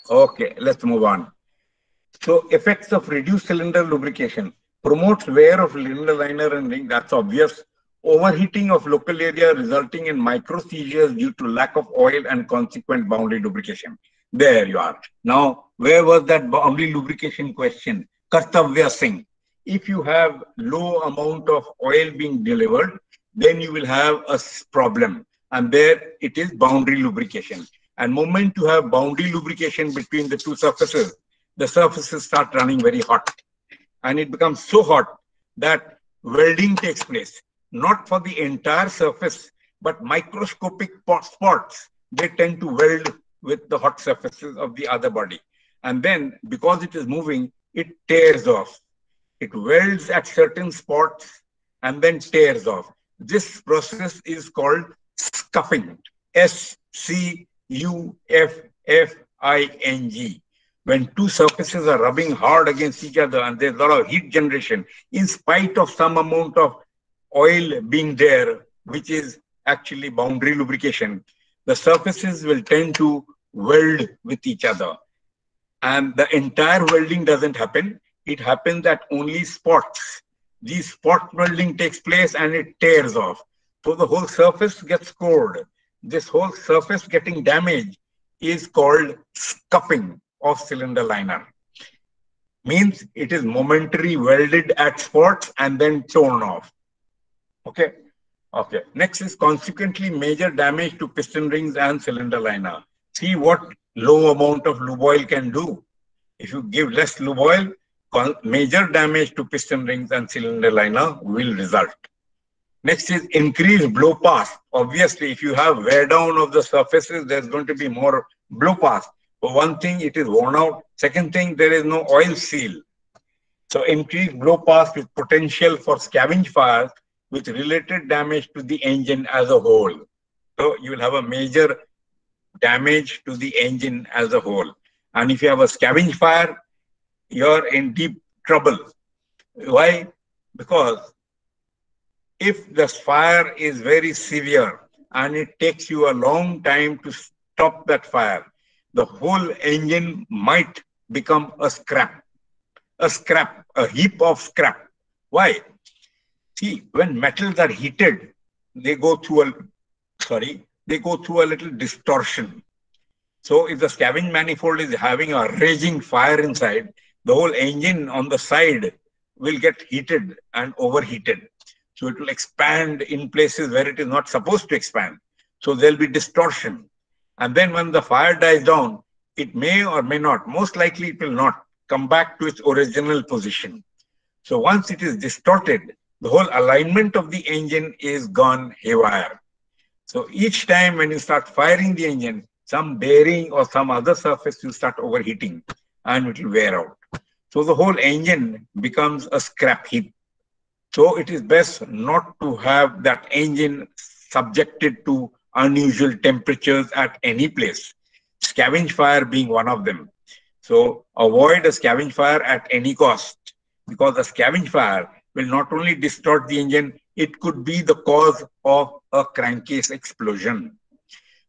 Okay, let's move on. So, effects of reduced cylinder lubrication. Promotes wear of cylinder liner and ring, that's obvious. Overheating of local area resulting in micro seizures due to lack of oil and consequent boundary lubrication. There you are. Now, where was that boundary lubrication question? Kartavya Singh. If you have low amount of oil being delivered, then you will have a problem. And there it is boundary lubrication. And moment you have boundary lubrication between the two surfaces, the surfaces start running very hot. And it becomes so hot that welding takes place. Not for the entire surface, but microscopic spots. They tend to weld with the hot surfaces of the other body. And then, because it is moving, it tears off. It welds at certain spots and then tears off. This process is called scuffing. S C U F F I N G. When two surfaces are rubbing hard against each other and there's a lot of heat generation, in spite of some amount of oil being there, which is actually boundary lubrication, the surfaces will tend to weld with each other. And the entire welding doesn't happen. It happens at only spots. These spot welding takes place and it tears off. So the whole surface gets scored. This whole surface getting damaged is called scuffing of cylinder liner. Means it is momentarily welded at spots and then torn off. Okay. Okay. Next is consequently major damage to piston rings and cylinder liner. See what low amount of lube oil can do. If you give less lube oil, major damage to piston rings and cylinder liner will result. Next is increased blow pass. Obviously, if you have wear down of the surfaces, there's going to be more blow pass. For one thing, it is worn out. Second thing, there is no oil seal. So increased blow pass with potential for scavenge fires with related damage to the engine as a whole. So you will have a major damage to the engine as a whole. And if you have a scavenge fire, you're in deep trouble. Why? Because if the fire is very severe and it takes you a long time to stop that fire, the whole engine might become a scrap, a scrap, a heap of scrap. Why? See, when metals are heated, they go through a, sorry, they go through a little distortion. So if the scavenge manifold is having a raging fire inside, the whole engine on the side will get heated and overheated. So it will expand in places where it is not supposed to expand. So there will be distortion. And then when the fire dies down, it may or may not, most likely it will not, come back to its original position. So once it is distorted, the whole alignment of the engine is gone haywire. So each time when you start firing the engine, some bearing or some other surface will start overheating and it will wear out. So the whole engine becomes a scrap heap. So it is best not to have that engine subjected to unusual temperatures at any place, scavenge fire being one of them. So avoid a scavenge fire at any cost, because a scavenge fire will not only distort the engine, it could be the cause of a crankcase explosion.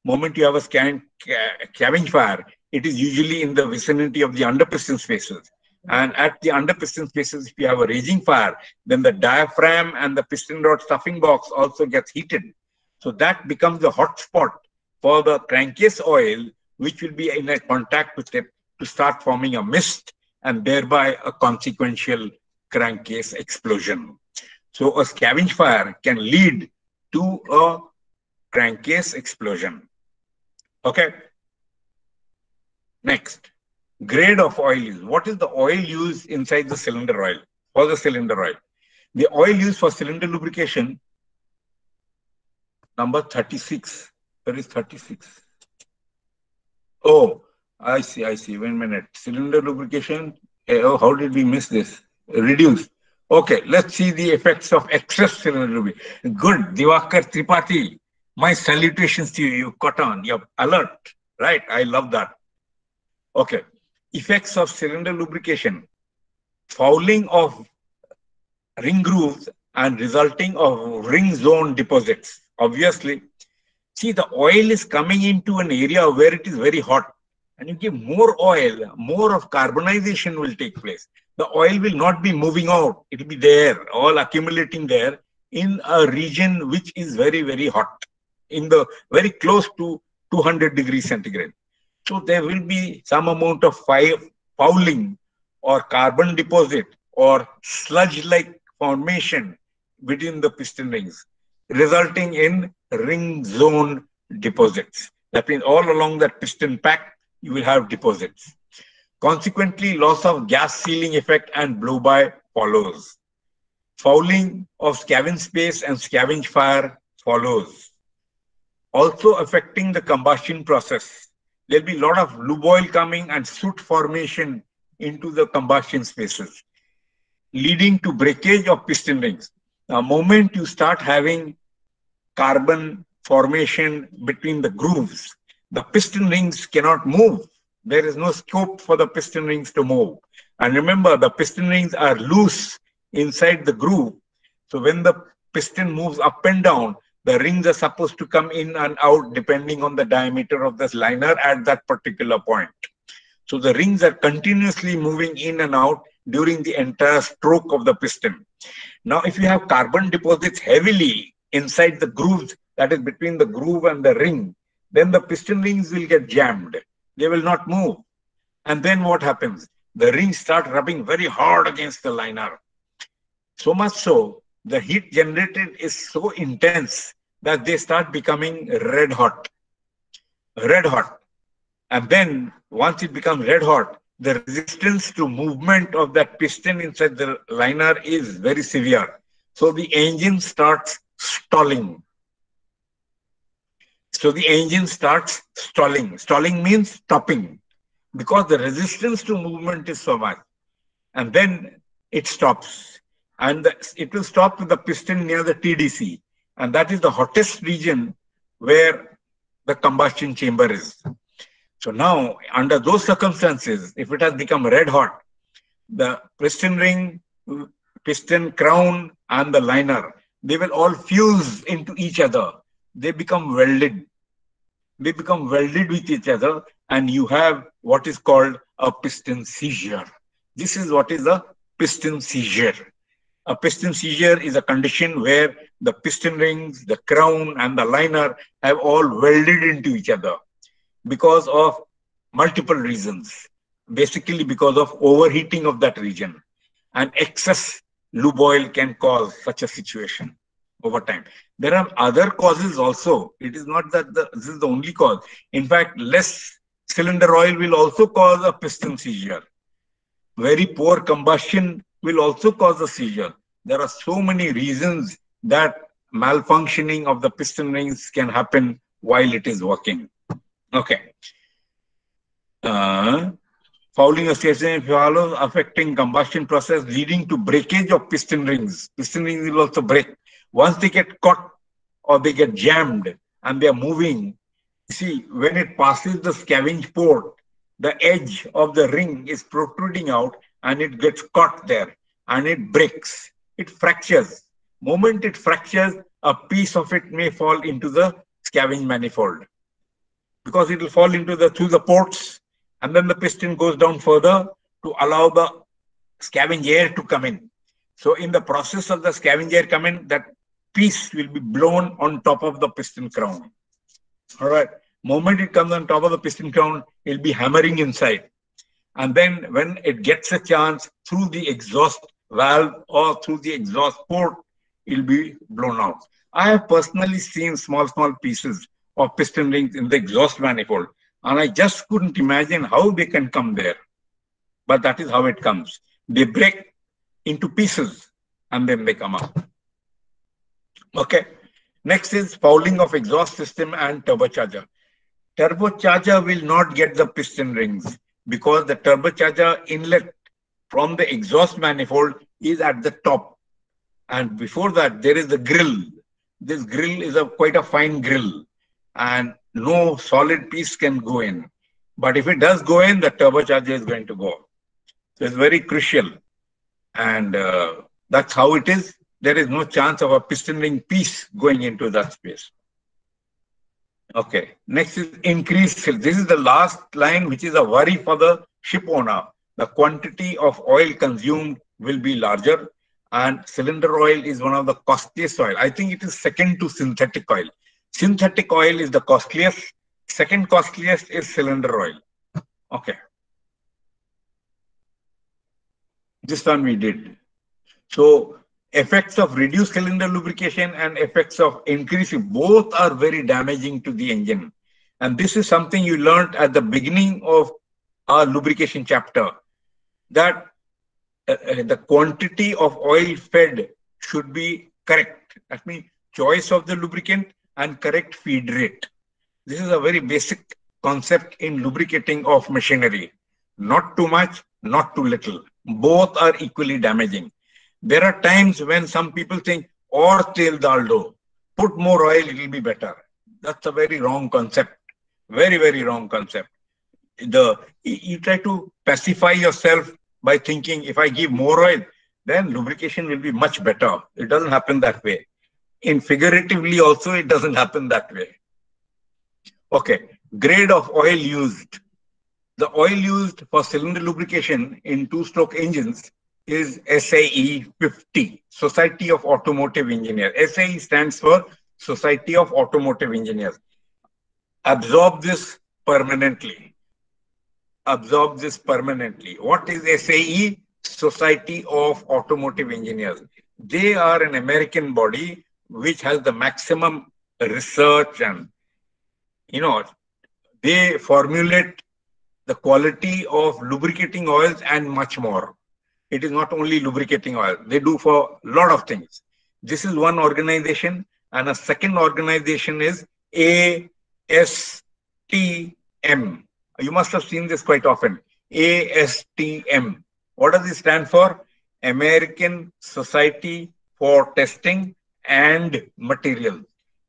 Moment you have a scavenge fire, it is usually in the vicinity of the underpiston spaces. And at the underpiston spaces, if you have a raging fire, then the diaphragm and the piston rod stuffing box also gets heated. So that becomes a hot spot for the crankcase oil, which will be in a contact with it to start forming a mist and thereby a consequential crankcase explosion. So a scavenge fire can lead to a crankcase explosion. Okay. Next. Grade of oil use. What is the oil used inside the cylinder oil, for the cylinder oil? The oil used for cylinder lubrication number thirty-six. Where is thirty-six? Oh, I see, I see. Wait a minute. Cylinder lubrication. Oh, how did we miss this? Reduce. Okay, let's see the effects of excess cylinder lubrication. Good, Divakar Tripathi. My salutations to you. You caught on. You're alert. Right, I love that. Okay, effects of cylinder lubrication. Fouling of ring grooves and resulting of ring zone deposits. Obviously, see, the oil is coming into an area where it is very hot. And you give more oil, more of carbonization will take place. The oil will not be moving out. It will be there, all accumulating there in a region which is very, very hot, in the very close to two hundred degrees centigrade. So there will be some amount of fouling or carbon deposit or sludge-like formation within the piston rings, resulting in ring zone deposits. That means all along that piston pack, you will have deposits. Consequently, loss of gas sealing effect and blow-by follows. Fouling of scavenge space and scavenge fire follows. Also affecting the combustion process. There will be a lot of lube oil coming and soot formation into the combustion spaces, leading to breakage of piston rings. The moment you start having carbon formation between the grooves, the piston rings cannot move. There is no scope for the piston rings to move. And remember, the piston rings are loose inside the groove. So when the piston moves up and down, the rings are supposed to come in and out depending on the diameter of this liner at that particular point. So the rings are continuously moving in and out during the entire stroke of the piston. Now, if you have carbon deposits heavily inside the grooves, that is between the groove and the ring, then the piston rings will get jammed. They will not move. And then what happens? The rings start rubbing very hard against the liner. So much so, the heat generated is so intense that they start becoming red hot. Red hot. And then once it becomes red hot, the resistance to movement of that piston inside the liner is very severe. So the engine starts stalling. So the engine starts stalling. Stalling means stopping because the resistance to movement is so much. And then it stops. And the, it will stop with the piston near the T D C. And that is the hottest region where the combustion chamber is. So now, under those circumstances, if it has become red hot, the piston ring, piston crown, and the liner, they will all fuse into each other. They become welded. They become welded with each other, and you have what is called a piston seizure. This is what is a piston seizure. A piston seizure is a condition where the piston rings, the crown, and the liner have all welded into each other because of multiple reasons. Basically because of overheating of that region. And excess lube oil can cause such a situation over time. There are other causes also. It is not that the, this is the only cause. In fact, less cylinder oil will also cause a piston seizure. Very poor combustion will also cause a seizure. There are so many reasons that malfunctioning of the piston rings can happen while it is working. Okay. Uh, fouling association follows, affecting combustion process, leading to breakage of piston rings. Piston rings will also break. Once they get caught or they get jammed and they are moving, see, when it passes the scavenge port, the edge of the ring is protruding out and it gets caught there and it breaks. It fractures. Moment it fractures, a piece of it may fall into the scavenge manifold because it will fall into the through the ports and then the piston goes down further to allow the scavenge air to come in. So in the process of the scavenge air coming, that piece will be blown on top of the piston crown. All right. Moment it comes on top of the piston crown, it will be hammering inside. And then when it gets a chance through the exhaust valve or through the exhaust port, it will be blown out. I have personally seen small, small pieces of piston rings in the exhaust manifold. And I just couldn't imagine how they can come there. But that is how it comes. They break into pieces and then they come up. Okay. Next is fouling of exhaust system and turbocharger. Turbocharger will not get the piston rings because the turbocharger inlet from the exhaust manifold is at the top. And before that, there is the grill. This grill is a quite a fine grill and no solid piece can go in. But if it does go in, the turbocharger is going to go. So it's very crucial. And uh, that's how it is. There is no chance of a piston ring piece going into that space. Okay, next is increased fill. This is the last line, which is a worry for the ship owner. The quantity of oil consumed will be larger, and cylinder oil is one of the costliest oil. I think it is second to synthetic oil. Synthetic oil is the costliest. Second costliest is cylinder oil. Okay. This one we did. So, effects of reduced cylinder lubrication and effects of increase, both are very damaging to the engine. And this is something you learned at the beginning of our lubrication chapter, that uh, the quantity of oil fed should be correct. That means choice of the lubricant and correct feed rate. This is a very basic concept in lubricating of machinery. Not too much, not too little. Both are equally damaging. There are times when some people think, or tel dal do, put more oil, it will be better. That's a very wrong concept. Very, very wrong concept. The, you try to pacify yourself by thinking, if I give more oil, then lubrication will be much better. It doesn't happen that way. In figuratively also, it doesn't happen that way. Okay, grade of oil used. The oil used for cylinder lubrication in two-stroke engines is S A E fifty, Society of Automotive Engineers. S A E stands for Society of Automotive Engineers. Absorb this permanently. Absorb this permanently. What is S A E? Society of Automotive Engineers. They are an American body which has the maximum research and, you know, they formulate the quality of lubricating oils and much more. It is not only lubricating oil. They do for a lot of things. This is one organization, and a second organization is A S T M. You must have seen this quite often. A S T M. What does it stand for? American Society for Testing and Materials.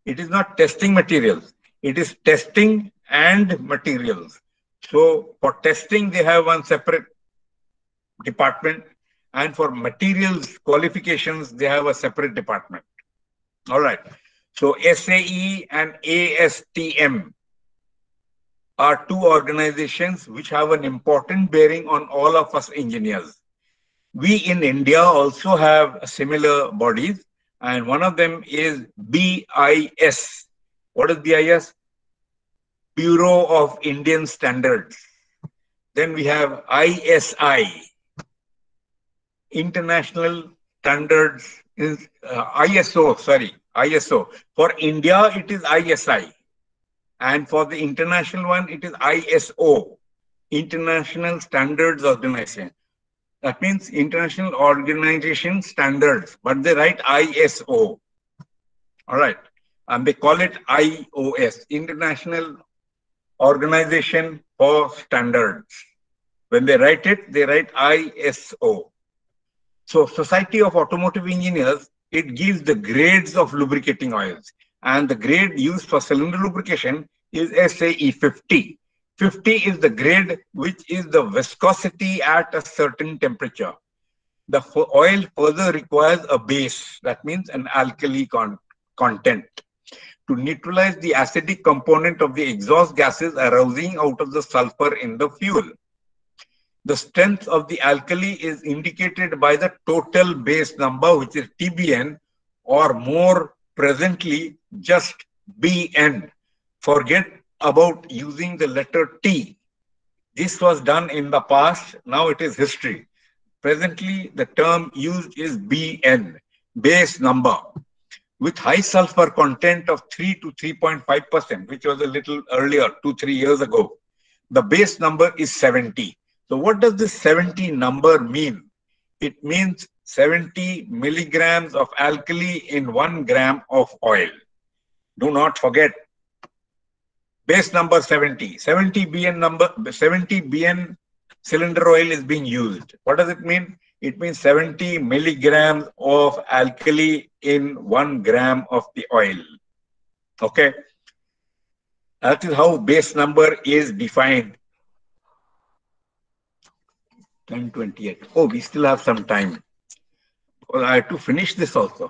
It is not testing materials. It is testing and materials. So for testing, they have one separate department, and for materials qualifications they have a separate department. All right, so S A E and A S T M are two organizations which have an important bearing on all of us engineers. We in India also have similar bodies, and one of them is B I S. What is B I S? Bureau of Indian Standards. Then we have I S I. International Standards is uh, I S O, sorry, I S O. For India, it is I S I. And for the international one, it is I S O, International Standards Organization. That means International Organization Standards, but they write I S O. All right. And they call it I O S, International Organization for Standards. When they write it, they write I S O. So, Society of Automotive Engineers, it gives the grades of lubricating oils. And the grade used for cylinder lubrication is S A E fifty. fifty is the grade which is the viscosity at a certain temperature. The oil further requires a base, that means an alkali con content, to neutralize the acidic component of the exhaust gases arising out of the sulfur in the fuel. The strength of the alkali is indicated by the total base number, which is T B N, or more presently, just B N. Forget about using the letter T. This was done in the past, now it is history. Presently, the term used is B N, base number, with high sulfur content of three to three point five percent, which was a little earlier, two, three years ago. The base number is seventy. So what does this seventy number mean? It means seventy milligrams of alkali in one gram of oil. do not forget base number seventy. seventy B N number seventy B N cylinder oil is being used. What does it mean? It means seventy milligrams of alkali in one gram of the oil. Okay, that is how base number is defined. ten twenty-eight. Oh, we still have some time. Well, I have to finish this also.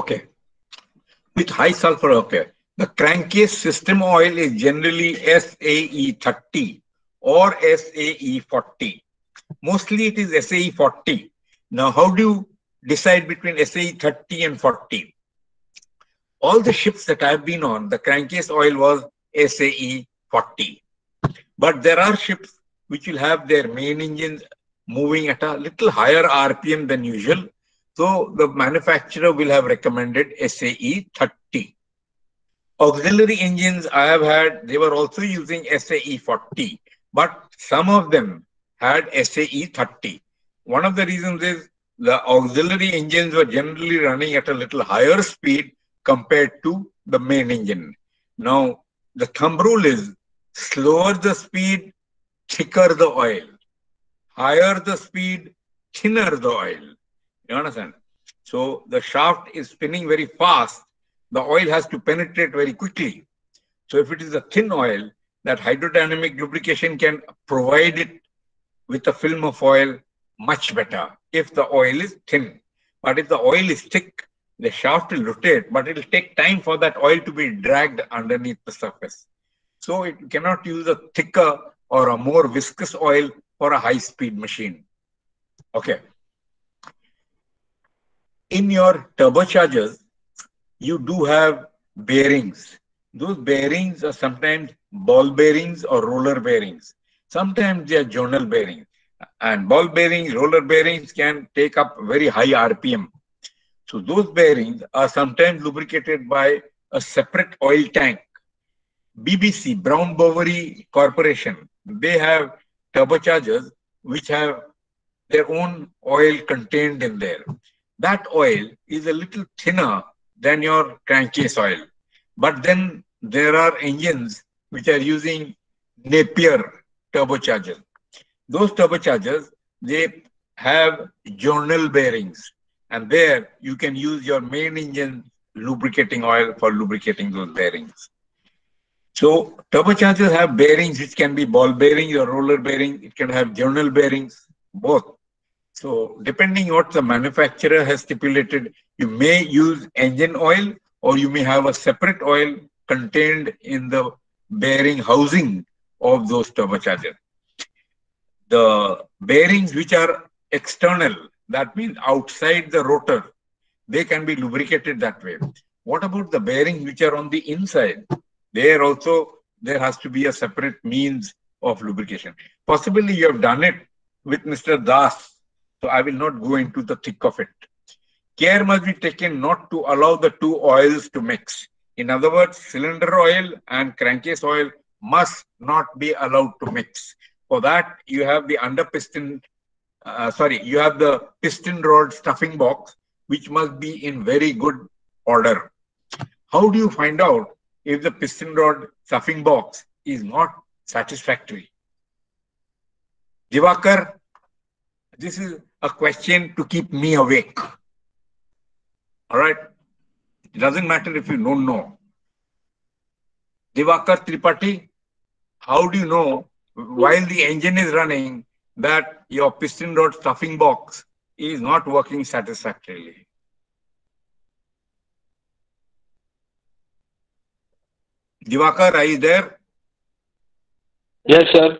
Okay. With high sulfur oil, the crankiest system oil is generally S A E thirty or S A E forty. Mostly it is S A E forty. Now, how do you decide between S A E thirty and forty? All the ships that I've been on, the crankiest oil was S A E forty. But there are ships which will have their main engines moving at a little higher R P M than usual. So the manufacturer will have recommended S A E thirty. Auxiliary engines I have had, they were also using S A E forty. But some of them had S A E thirty. One of the reasons is the auxiliary engines were generally running at a little higher speed compared to the main engine. Now, the thumb rule is slower the speed, thicker the oil. Higher the speed, thinner the oil. You understand? So, the shaft is spinning very fast. The oil has to penetrate very quickly. So, if it is a thin oil, that hydrodynamic lubrication can provide it with a film of oil much better if the oil is thin. But if the oil is thick, the shaft will rotate, but it will take time for that oil to be dragged underneath the surface. So it cannot use a thicker or a more viscous oil for a high-speed machine. Okay. In your turbochargers, you do have bearings. Those bearings are sometimes ball bearings or roller bearings. Sometimes they are zonal bearings. And ball bearings, roller bearings can take up very high R P M. So those bearings are sometimes lubricated by a separate oil tank. B B C, Brown Boveri Corporation, they have turbochargers which have their own oil contained in there. That oil is a little thinner than your crankcase oil. But then there are engines which are using Napier turbochargers. Those turbochargers, they have zonal bearings. And there, you can use your main engine lubricating oil for lubricating those bearings. So, turbochargers have bearings which can be ball bearings or roller bearings. It can have zonal bearings, both. So, depending what the manufacturer has stipulated, you may use engine oil or you may have a separate oil contained in the bearing housing of those turbochargers. The bearings which are external, that means outside the rotor, they can be lubricated that way. What about the bearings which are on the inside? There also, there has to be a separate means of lubrication. Possibly you have done it with Mister Das, so I will not go into the thick of it. Care must be taken not to allow the two oils to mix. In other words, cylinder oil and crankcase oil must not be allowed to mix. For that, you have the under piston Uh, sorry, you have the piston rod stuffing box, which must be in very good order. How do you find out if the piston rod stuffing box is not satisfactory? Divakar, this is a question to keep me awake. All right? It doesn't matter if you don't know. Divakar Tripathi, how do you know while the engine is running that your piston rod stuffing box is not working satisfactorily? Divakar, are you there? Yes, sir.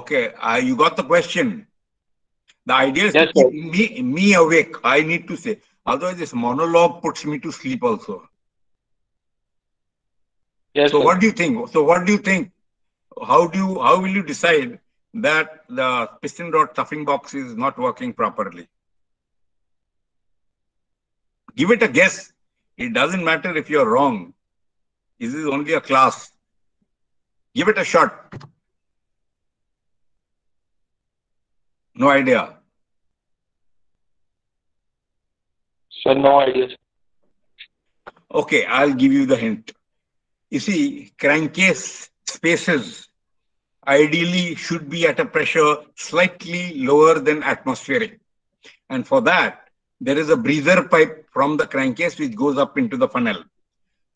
Okay, uh, you got the question. The idea is yes, to keep me, me awake, I need to say. Otherwise, this monologue puts me to sleep also. Yes, so sir. What do you think? So what do you think? How do you, how will you decide that the piston rod stuffing box is not working properly? Give it a guess. It doesn't matter if you're wrong. This is only a class. Give it a shot. No idea. Sir, no idea. Okay, I'll give you the hint. You see, crankcase spaces ideally should be at a pressure slightly lower than atmospheric. And for that, there is a breather pipe from the crankcase which goes up into the funnel.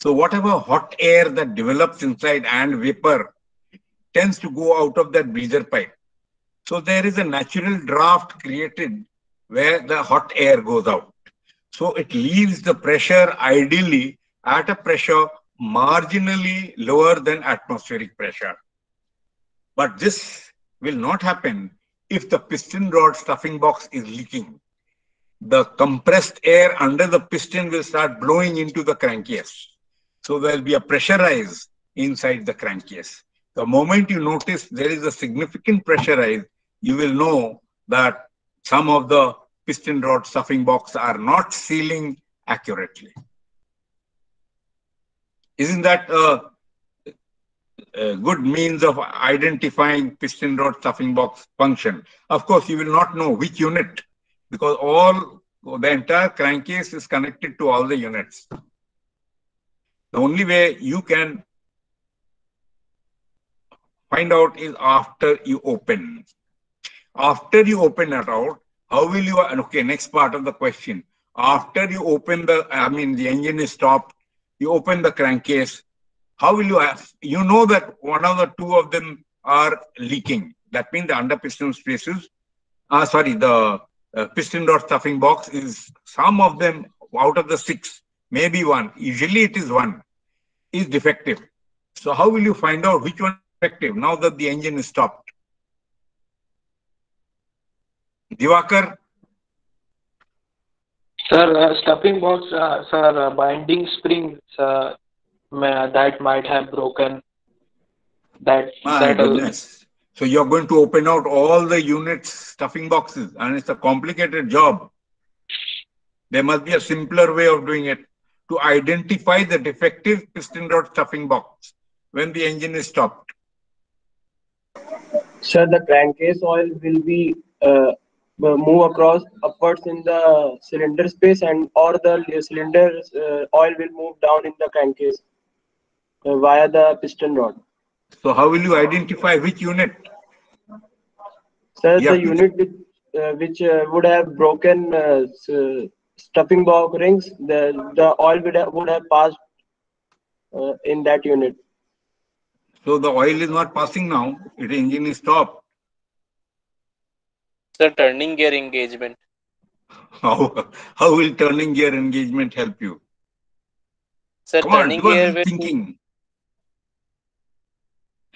So whatever hot air that develops inside and vapor tends to go out of that breather pipe. So there is a natural draft created where the hot air goes out. So it leaves the pressure ideally at a pressure marginally lower than atmospheric pressure. But this will not happen if the piston rod stuffing box is leaking. The compressed air under the piston will start blowing into the crankcase. So there will be a pressure rise inside the crankcase. The moment you notice there is a significant pressure rise, you will know that some of the piston rod stuffing box are not sealing accurately. Isn't that a, a good means of identifying piston rod stuffing box function? Of course, you will not know which unit, because all the entire crankcase is connected to all the units. The only way you can find out is after you open. After you open it out, how will you, okay, next part of the question. After you open the, I mean, the engine is stopped, you open the crankcase, how will you, have, you know that one of the two of them are leaking. That means the under piston spaces, uh, sorry, the uh, piston rod stuffing box is, some of them out of the six, maybe one, usually it is one, is defective. So how will you find out which one is defective now that the engine is stopped? Divakar? Sir, uh, stuffing box, uh, sir, uh, binding spring, uh, that might have broken. That, My goodness. So you're going to open out all the units, stuffing boxes, and it's a complicated job. There must be a simpler way of doing it to identify the defective piston rod stuffing box when the engine is stopped. Sir, the crankcase oil will be uh, move across upwards in the cylinder space, and or the cylinder uh, oil will move down in the crankcase uh, via the piston rod. So how will you identify which unit? Sir, yeah, the unit which, uh, which uh, would have broken uh, uh, stuffing box rings, the the oil would have, would have passed uh, in that unit. So the oil is not passing now. The engine is stopped. Sir, turning gear engagement. How how will turning gear engagement help you? Sir, Come turning on, gear will thinking.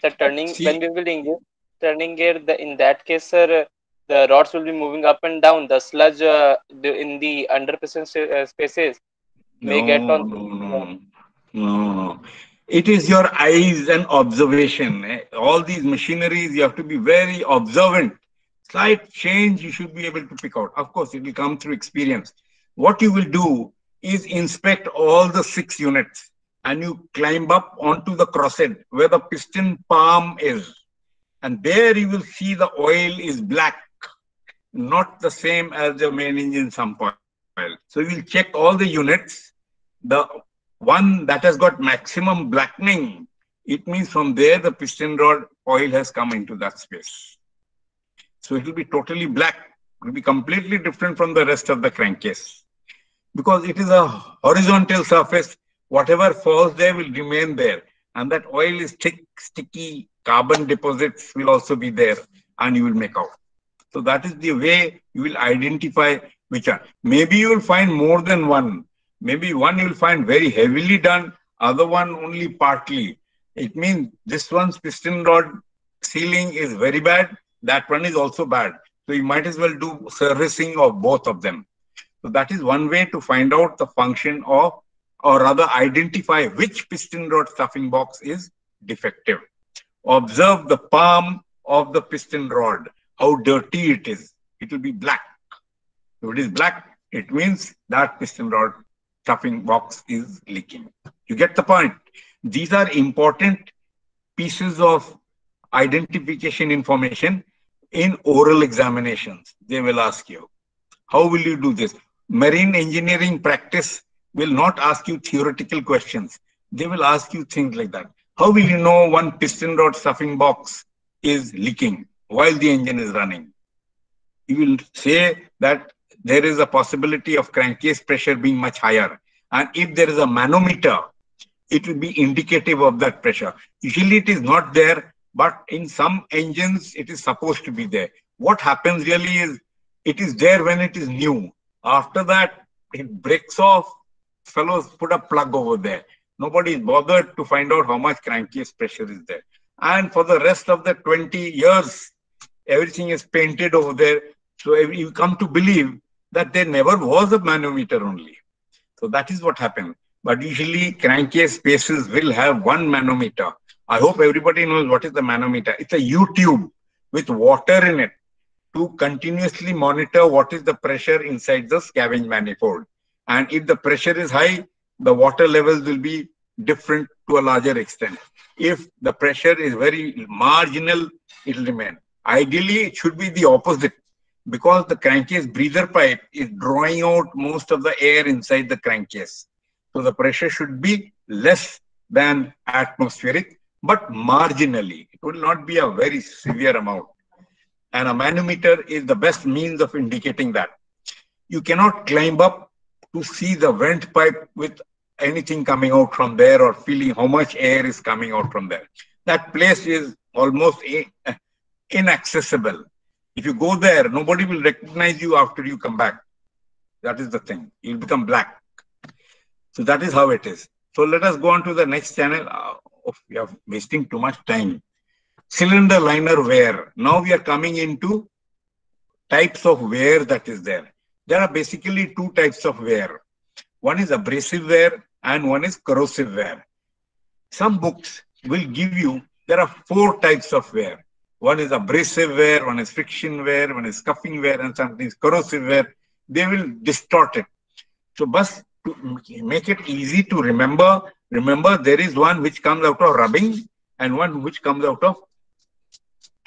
Sir, turning See? when we will engage turning gear, the, in that case, sir, the rods will be moving up and down. The sludge uh, in the under piston spaces may no, get on. No, no, no, no. It is your eyes and observation. Eh? All these machineries, you have to be very observant. Slight change, you should be able to pick out. Of course, it will come through experience. What you will do is inspect all the six units and you climb up onto the crosshead where the piston palm is. And there you will see the oil is black. Not the same as the main engine sump oil. So you will check all the units. The one that has got maximum blackening, it means from there the piston rod oil has come into that space. So it will be totally black. It will be completely different from the rest of the crankcase. Because it is a horizontal surface, whatever falls there will remain there. And that oil is thick, sticky, carbon deposits will also be there and you will make out. So that is the way you will identify which are. Maybe you will find more than one. Maybe one you will find very heavily done, other one only partly. It means this one's piston rod sealing is very bad, that one is also bad. So you might as well do servicing of both of them. So that is one way to find out the function of, or rather identify which piston rod stuffing box is defective. Observe the palm of the piston rod. How dirty it is, it will be black. If it is black, it means that piston rod stuffing box is leaking. You get the point. These are important pieces of identification information in oral examinations. They will ask you, how will you do this? marine engineering practice will not ask you theoretical questions. They will ask you things like that. How will you know one piston rod stuffing box is leaking while the engine is running? You will say that there is a possibility of crankcase pressure being much higher. And if there is a manometer, it will be indicative of that pressure. Usually it is not there, but in some engines, it is supposed to be there. What happens really is, it is there when it is new. After that, it breaks off. Fellows put a plug over there. Nobody is bothered to find out how much crankcase pressure is there. And for the rest of the twenty years, everything is painted over there. So you come to believe that there never was a manometer only. So that is what happened. But usually crankcase spaces will have one manometer. I hope everybody knows what is the manometer. It's a U-tube with water in it to continuously monitor what is the pressure inside the scavenge manifold. And if the pressure is high, the water levels will be different to a larger extent. If the pressure is very marginal, it will remain. Ideally, it should be the opposite, because the crankcase breather pipe is drawing out most of the air inside the crankcase. So the pressure should be less than atmospheric, but marginally. It will not be a very severe amount. And a manometer is the best means of indicating that. You cannot climb up to see the vent pipe with anything coming out from there or feeling how much air is coming out from there. That place is almost inaccessible. If you go there, nobody will recognize you after you come back. That is the thing. You'll become black. So that is how it is. So let us go on to the next channel. Oh, we are wasting too much time. Cylinder liner wear. Now we are coming into types of wear that is there. There are basically two types of wear. One is abrasive wear and one is corrosive wear. Some books will give you, there are four types of wear. One is abrasive wear, one is friction wear, one is scuffing wear, and something is corrosive wear. They will distort it. So bas, to make it easy to remember, remember there is one which comes out of rubbing and one which comes out of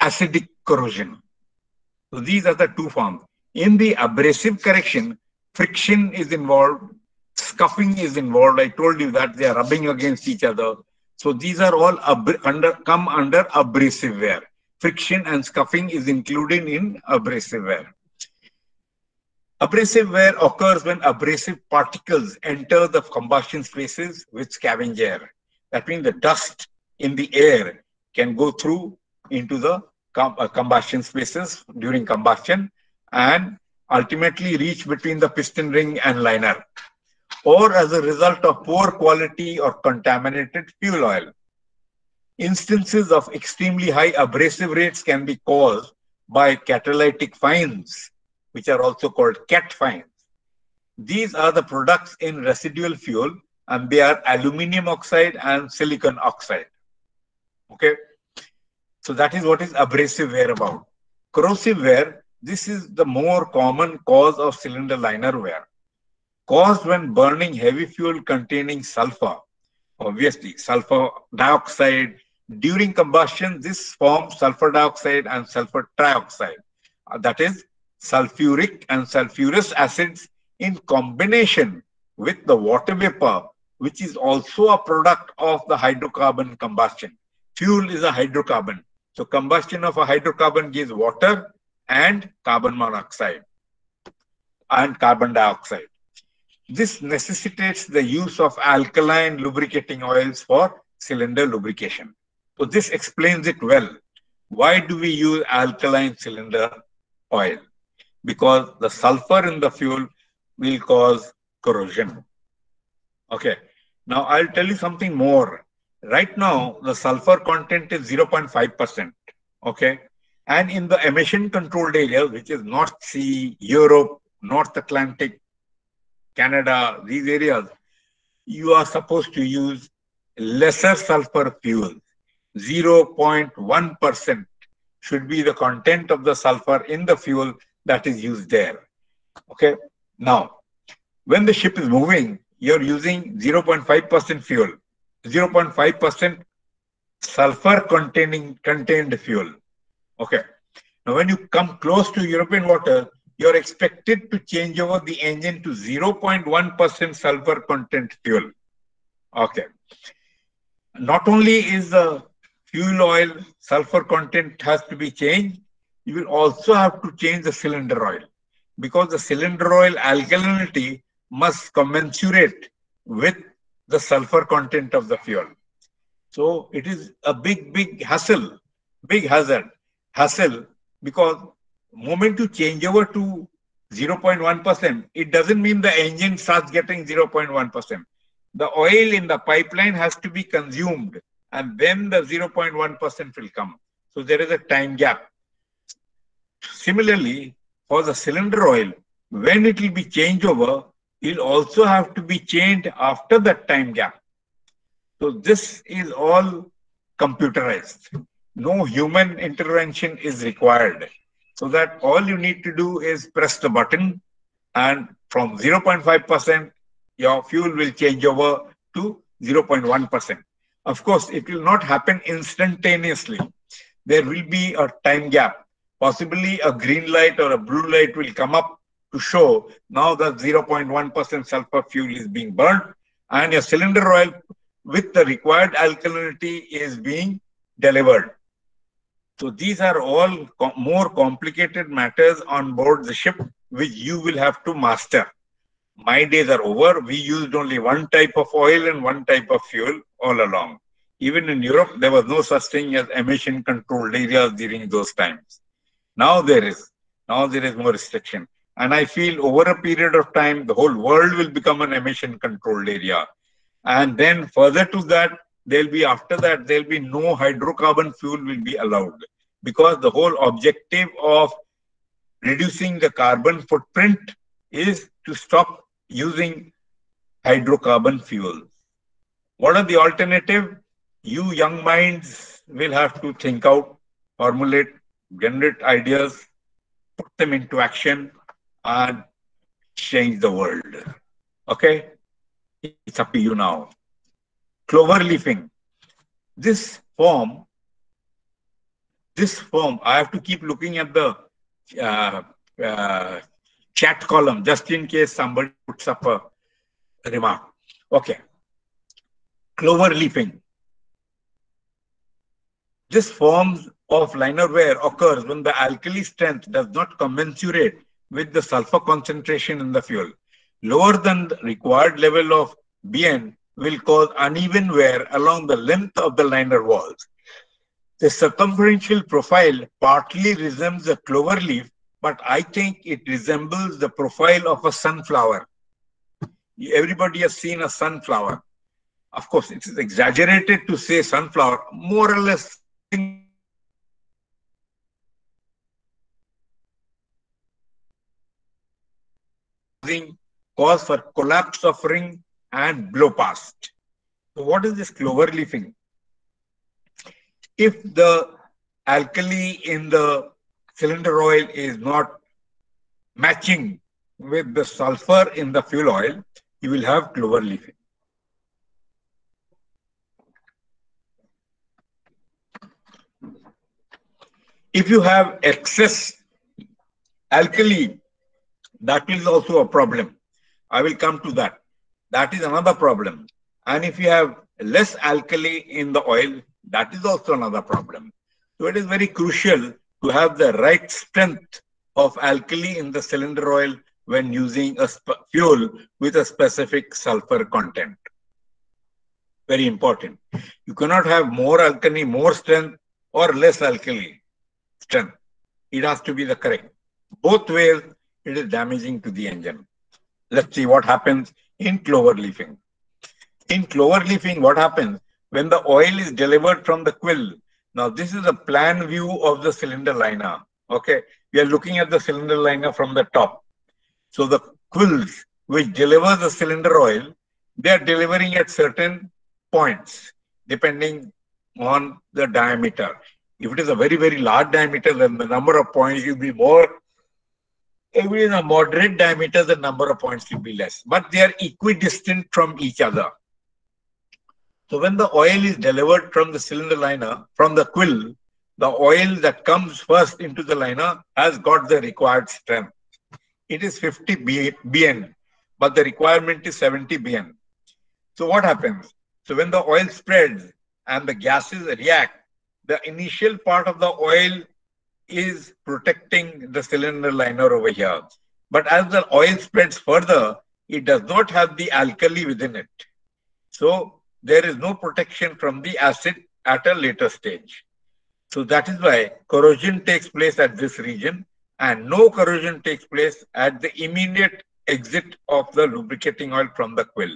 acidic corrosion. So these are the two forms. In the abrasive correction, friction is involved, scuffing is involved. I told you that they are rubbing against each other. So these are all under, come under abrasive wear. Friction and scuffing is included in abrasive wear. Abrasive wear occurs when abrasive particles enter the combustion spaces with scavenge air. That means the dust in the air can go through into the com uh, combustion spaces during combustion and ultimately reach between the piston ring and liner, or as a result of poor quality or contaminated fuel oil. Instances of extremely high abrasive rates can be caused by catalytic fines, which are also called cat fines. These are the products in residual fuel, and they are aluminum oxide and silicon oxide. Okay, so that is what is abrasive wear about. Corrosive wear, this is the more common cause of cylinder liner wear, caused when burning heavy fuel containing sulfur, obviously sulfur dioxide. During combustion, this forms sulfur dioxide and sulfur trioxide, uh, that is sulfuric and sulfurous acids in combination with the water vapor, which is also a product of the hydrocarbon combustion. Fuel is a hydrocarbon. So combustion of a hydrocarbon gives water and carbon monoxide and carbon dioxide. This necessitates the use of alkaline lubricating oils for cylinder lubrication. So this explains it well. Why do we use alkaline cylinder oil? Because the sulfur in the fuel will cause corrosion. Okay, now I'll tell you something more. Right now, the sulfur content is zero point five percent. Okay. And in the emission controlled area, which is North Sea, Europe, North Atlantic, Canada, these areas, you are supposed to use lesser sulfur fuel. zero point one percent should be the content of the sulfur in the fuel that is used there. Okay. Now, when the ship is moving, you're using zero point five percent fuel, zero point five percent sulfur containing contained fuel. Okay. Now, when you come close to European water, you're expected to change over the engine to zero point one percent sulfur content fuel. Okay. Not only is the fuel oil sulfur content has to be changed, you will also have to change the cylinder oil, because the cylinder oil alkalinity must commensurate with the sulfur content of the fuel. So it is a big, big hassle, big hazard, hassle, because moment you change over to zero point one percent, it doesn't mean the engine starts getting zero point one percent. The oil in the pipeline has to be consumed, and then the zero point one percent will come. So there is a time gap. Similarly, for the cylinder oil, when it will be changed over, it will also have to be changed after that time gap. So this is all computerized. No human intervention is required. So that all you need to do is press the button, and from zero point five percent, your fuel will change over to zero point one percent. Of course, it will not happen instantaneously. There will be a time gap. Possibly a green light or a blue light will come up to show now that zero point one percent sulfur fuel is being burnt, and your cylinder oil with the required alkalinity is being delivered. So these are all com more complicated matters on board the ship, which you will have to master. My days are over. We used only one type of oil and one type of fuel all along. Even in Europe, there was no such thing as emission controlled areas during those times. Now there is. Now there is more restriction. And I feel over a period of time, the whole world will become an emission controlled area. And then further to that, there'll be after that, there'll be no hydrocarbon fuel will be allowed, because the whole objective of reducing the carbon footprint is to stop using hydrocarbon fuels. What are the alternative? You young minds will have to think out, formulate, generate ideas, put them into action, and change the world. Okay? It's up to you now. Clover leafing. This form, this form, I have to keep looking at the uh, uh, chat column just in case somebody puts up a remark. Okay. Clover leafing. This form of liner wear occurs when the alkali strength does not commensurate with the sulfur concentration in the fuel. Lower than the required level of B N will cause uneven wear along the length of the liner walls. The circumferential profile partly resembles a clover leaf, but I think it resembles the profile of a sunflower. Everybody has seen a sunflower. Of course, it is exaggerated to say sunflower, more or less. Cause for collapse of ring and blow past. So what is this clover leafing? If the alkali in the cylinder oil is not matching with the sulfur in the fuel oil, you will have clover leafing. If you have excess alkali, that is also a problem. I will come to that. That is another problem. And if you have less alkali in the oil, that is also another problem. So it is very crucial to have the right strength of alkali in the cylinder oil when using a fuel with a specific sulfur content. Very important. You cannot have more alkali, more strength, or less alkali strength. It has to be the correct. Both ways, it is damaging to the engine. Let's see what happens in clover leafing. In clover leafing, what happens when the oil is delivered from the quill? Now, this is a plan view of the cylinder liner. Okay, we are looking at the cylinder liner from the top. So the quills which deliver the cylinder oil, they are delivering at certain points depending on the diameter. If it is a very, very large diameter, then the number of points will be more. If it is a moderate diameter, the number of points will be less. But they are equidistant from each other. So when the oil is delivered from the cylinder liner, from the quill, the oil that comes first into the liner has got the required strength. it is fifty B N, but the requirement is seventy B N. So what happens? So when the oil spreads and the gases react, the initial part of the oil is protecting the cylinder liner over here. But as the oil spreads further, it does not have the alkali within it. So there is no protection from the acid at a later stage. So that is why corrosion takes place at this region and no corrosion takes place at the immediate exit of the lubricating oil from the quill.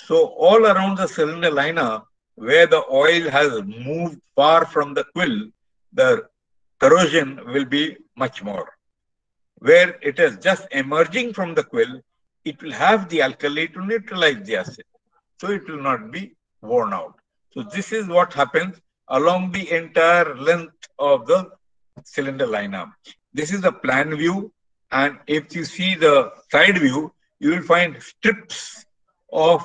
So all around the cylinder liner, where the oil has moved far from the quill, the corrosion will be much more. Where it is just emerging from the quill, it will have the alkali to neutralize the acid. So it will not be worn out. So this is what happens along the entire length of the cylinder liner. This is the plan view, and if you see the side view, you will find strips of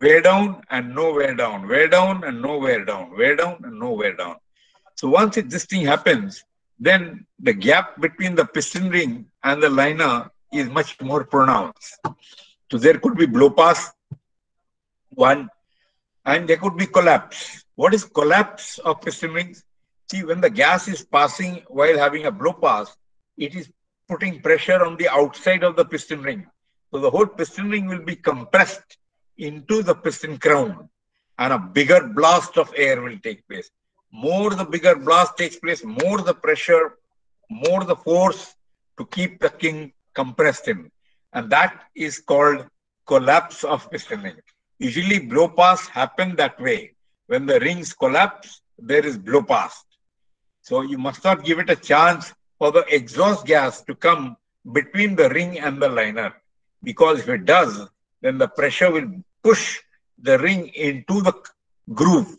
wear down and no wear down, wear down and no wear down, wear down and no wear down. So once it, this thing happens, then the gap between the piston ring and the liner is much more pronounced. So there could be blow pass, one, and there could be collapse. What is collapse of piston rings? See, when the gas is passing while having a blow pass, it is putting pressure on the outside of the piston ring. So the whole piston ring will be compressed into the piston crown and a bigger blast of air will take place. More the bigger blast takes place, more the pressure, more the force to keep the king compressed in. And that is called collapse of piston ring. Usually blow pass happen that way. When the rings collapse, there is blow past. So you must not give it a chance for the exhaust gas to come between the ring and the liner. Because if it does, then the pressure will push the ring into the groove.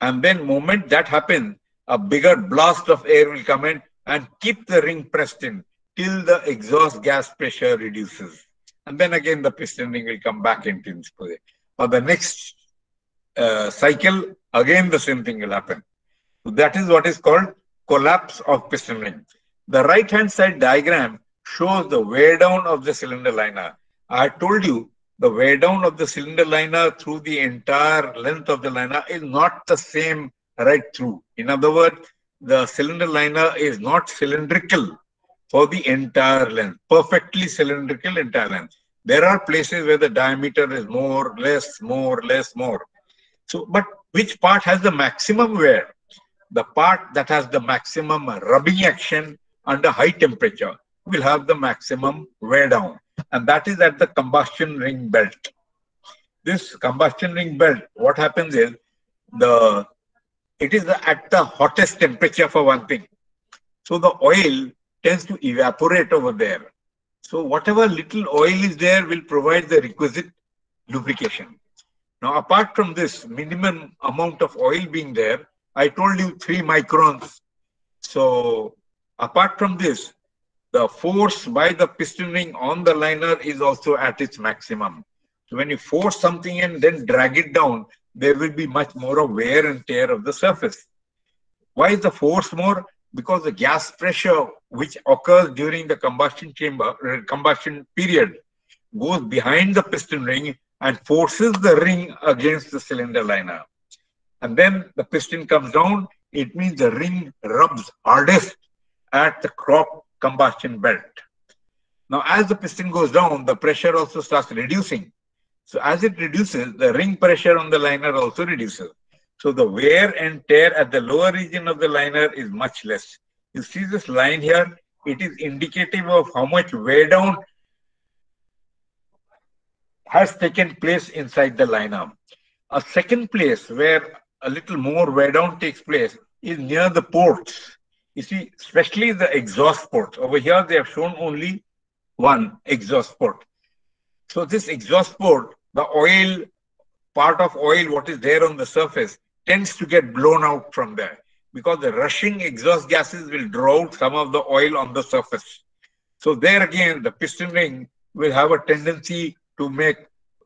And then moment that happens, a bigger blast of air will come in and keep the ring pressed in till the exhaust gas pressure reduces. And then again, the piston ring will come back into its position. For the next uh, cycle, again the same thing will happen. So that is what is called collapse of piston ring. The right-hand side diagram shows the wear down of the cylinder liner. I told you the wear down of the cylinder liner through the entire length of the liner is not the same right through. In other words, the cylinder liner is not cylindrical for the entire length, perfectly cylindrical entire length. There are places where the diameter is more, less, more, less, more. So, but which part has the maximum wear? The part that has the maximum rubbing action under high temperature will have the maximum wear down, and that is at the combustion ring belt. This combustion ring belt, what happens is, the it is the, at the hottest temperature for one thing. So the oil tends to evaporate over there. So whatever little oil is there will provide the requisite lubrication. Now apart from this minimum amount of oil being there, I told you three microns. So apart from this, the force by the piston ring on the liner is also at its maximum. So when you force something in, then drag it down, there will be much more of wear and tear of the surface. Why is the force more? Because the gas pressure which occurs during the combustion chamber, combustion period, goes behind the piston ring and forces the ring against the cylinder liner. And then the piston comes down, it means the ring rubs hardest at the crop combustion belt. Now, as the piston goes down, the pressure also starts reducing. So as it reduces, the ring pressure on the liner also reduces. So the wear and tear at the lower region of the liner is much less. You see this line here, it is indicative of how much wear down has taken place inside the liner. A second place where a little more wear down takes place is near the ports. You see, especially the exhaust port. Over here, they have shown only one exhaust port. So this exhaust port, the oil, part of oil, what is there on the surface, tends to get blown out from there because the rushing exhaust gases will draw out some of the oil on the surface. So there again, the piston ring will have a tendency to make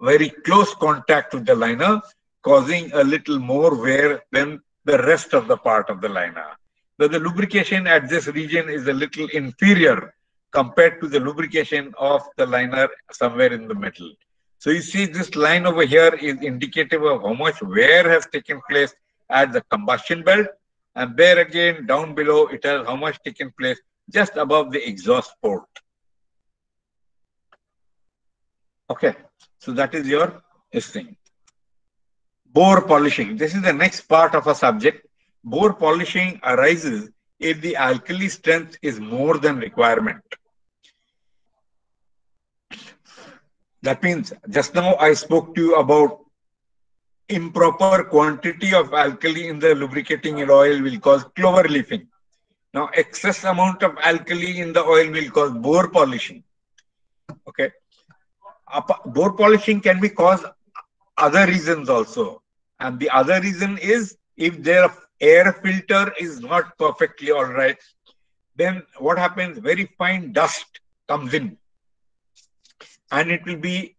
very close contact with the liner, causing a little more wear than the rest of the part of the liner. So the lubrication at this region is a little inferior compared to the lubrication of the liner somewhere in the middle. So you see this line over here is indicative of how much wear has taken place at the combustion belt, and there again down below it has how much taken place just above the exhaust port. Okay, so that is your this thing. Bore polishing. This is the next part of a subject. Bore polishing arises if the alkali strength is more than requirement. That means just now I spoke to you about improper quantity of alkali in the lubricating oil will cause clover leafing. Now excess amount of alkali in the oil will cause bore polishing. Okay. Bore polishing can be caused other reasons also, and the other reason is if their air filter is not perfectly all right, then what happens, very fine dust comes in and it will be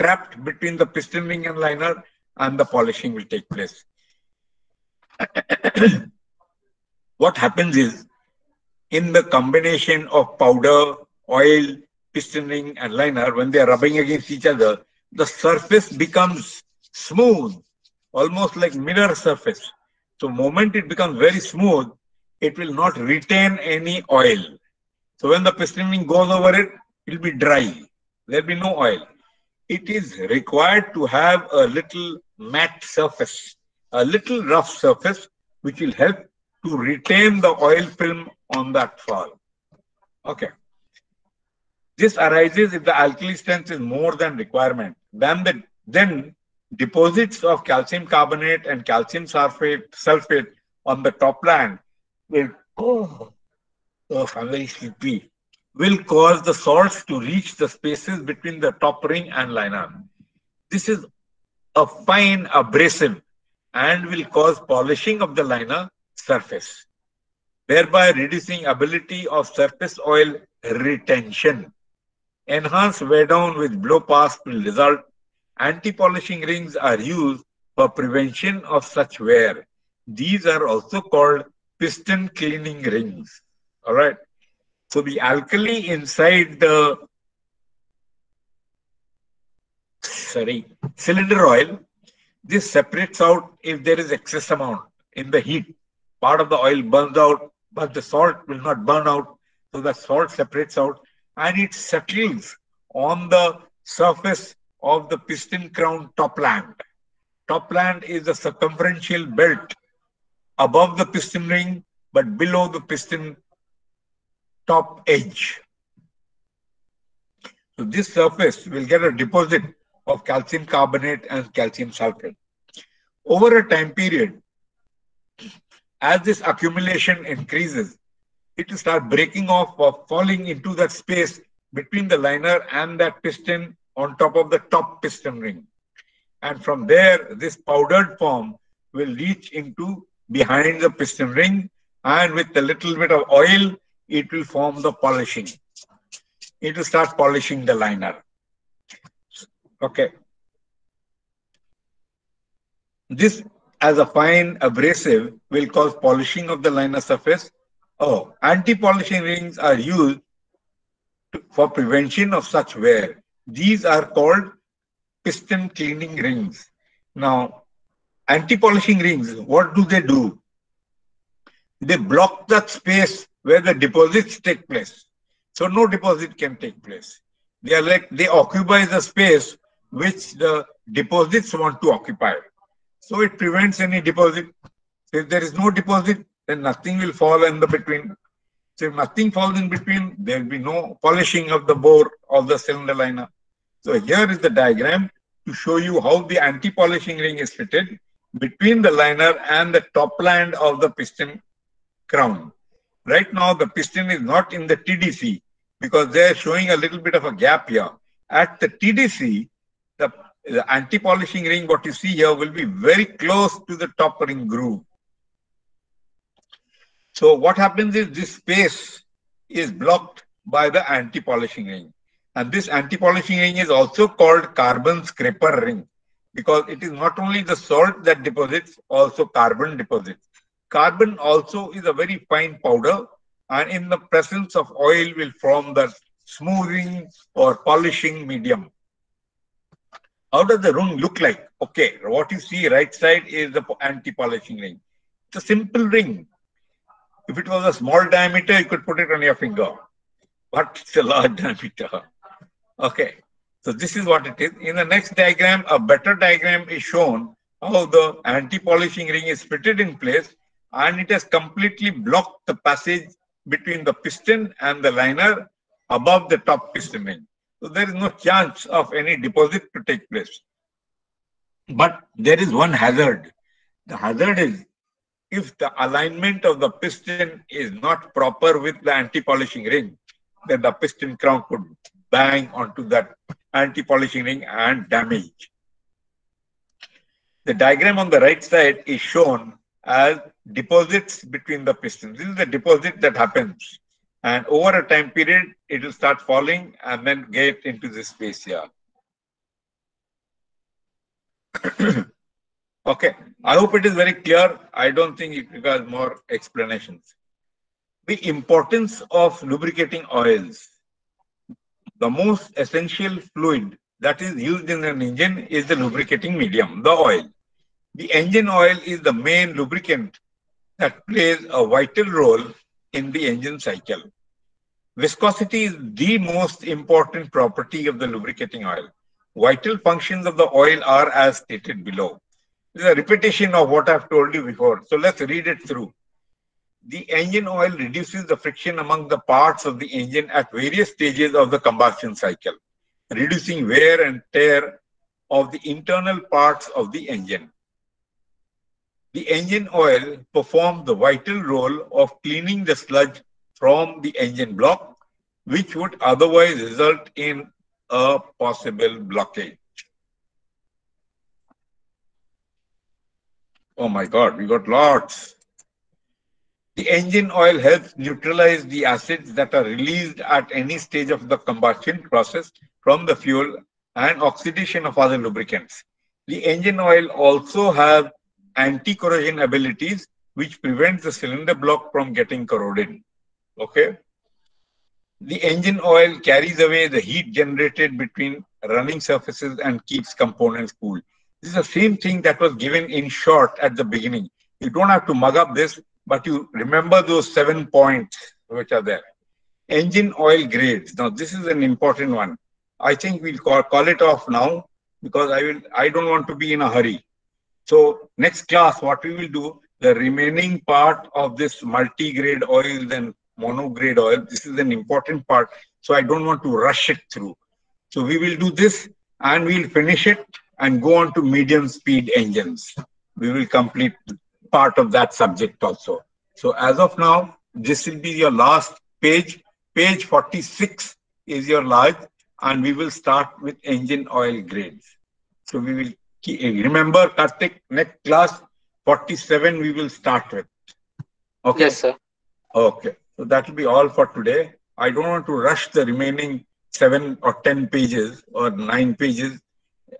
trapped between the piston ring and liner and the polishing will take place. What happens is in the combination of powder, oil, piston ring and liner, when they are rubbing against each other, the surface becomes smooth, almost like mirror surface. So moment it becomes very smooth, it will not retain any oil. So when the piston ring goes over it, it will be dry. There will be no oil. It is required to have a little matte surface, a little rough surface, which will help to retain the oil film on that fall. Okay. This arises if the alkali strength is more than requirement. Then, the, then deposits of calcium carbonate and calcium sulfate, sulfate on the topland will, oh, oh, I'm very sleepy, will cause the salts to reach the spaces between the top ring and liner. This is a fine abrasive and will cause polishing of the liner surface, thereby reducing ability of surface oil retention. Enhanced wear down with blow pass will result. Anti-polishing rings are used for prevention of such wear. These are also called piston cleaning rings. All right. So the alkali inside the sorry cylinder oil, this separates out if there is excess amount in the heat. Part of the oil burns out, but the salt will not burn out. So the salt separates out, and it settles on the surface of the piston crown topland. Topland is the circumferential belt above the piston ring, but below the piston top edge. So this surface will get a deposit of calcium carbonate and calcium sulfate. Over a time period, as this accumulation increases, it will start breaking off or falling into that space between the liner and that piston on top of the top piston ring. And from there, this powdered form will reach into behind the piston ring, and with a little bit of oil, it will form the polishing. It will start polishing the liner. Okay. This, as a fine abrasive, will cause polishing of the liner surface. Oh, anti-polishing rings are used to, for prevention of such wear. These are called piston cleaning rings. Now, anti-polishing rings, what do they do? They block that space where the deposits take place. So no deposit can take place. They are like, they occupy the space which the deposits want to occupy. So it prevents any deposit. So if there is no deposit, then nothing will fall in the between. So if nothing falls in between, there will be no polishing of the bore or the cylinder liner. So here is the diagram to show you how the anti-polishing ring is fitted between the liner and the topland of the piston crown. Right now, the piston is not in the T D C because they are showing a little bit of a gap here. At the T D C, the, the anti-polishing ring, what you see here, will be very close to the top ring groove. So what happens is this space is blocked by the anti-polishing ring. And this anti-polishing ring is also called carbon scraper ring because it is not only the salt that deposits, also carbon deposits. Carbon also is a very fine powder and in the presence of oil will form the smoothing or polishing medium. How does the ring look like? Okay, what you see right side is the anti-polishing ring. It's a simple ring. If it was a small diameter, you could put it on your finger. But it's a large diameter. Okay, so this is what it is. In the next diagram, a better diagram is shown how the anti-polishing ring is fitted in place and it has completely blocked the passage between the piston and the liner above the top piston ring. So there is no chance of any deposit to take place. But there is one hazard. The hazard is if the alignment of the piston is not proper with the anti-polishing ring, then the piston crown could bang onto that anti-polishing ring and damage. The diagram on the right side is shown as deposits between the pistons. This is the deposit that happens. And over a time period, it will start falling and then get into this space here. Okay, I hope it is very clear. I don't think it requires more explanations. The importance of lubricating oils. The most essential fluid that is used in an engine is the lubricating medium, the oil. The engine oil is the main lubricant that plays a vital role in the engine cycle. Viscosity is the most important property of the lubricating oil. Vital functions of the oil are as stated below. This is a repetition of what I've told you before. So let's read it through. The engine oil reduces the friction among the parts of the engine at various stages of the combustion cycle, reducing wear and tear of the internal parts of the engine. The engine oil performs the vital role of cleaning the sludge from the engine block, which would otherwise result in a possible blockage. Oh my God, we got lots. The engine oil helps neutralize the acids that are released at any stage of the combustion process from the fuel and oxidation of other lubricants. The engine oil also has anti-corrosion abilities, which prevents the cylinder block from getting corroded. Okay. The engine oil carries away the heat generated between running surfaces and keeps components cool. This is the same thing that was given in short at the beginning. You don't have to mug up this, but you remember those seven points which are there. Engine oil grades. Now, this is an important one. I think we'll call, call it off now because I will. I don't want to be in a hurry. So next class, what we will do, the remaining part of this multi-grade oil and mono-grade oil, this is an important part, so I don't want to rush it through. So we will do this and we will finish it and go on to medium-speed engines. We will complete part of that subject also. So as of now, this will be your last page. Page forty-six is your last, and we will start with engine oil grades. So we will... Remember, Kartik, next class forty-seven we will start with. Okay. Yes, sir. Okay. So that will be all for today. I don't want to rush the remaining seven or ten pages or nine pages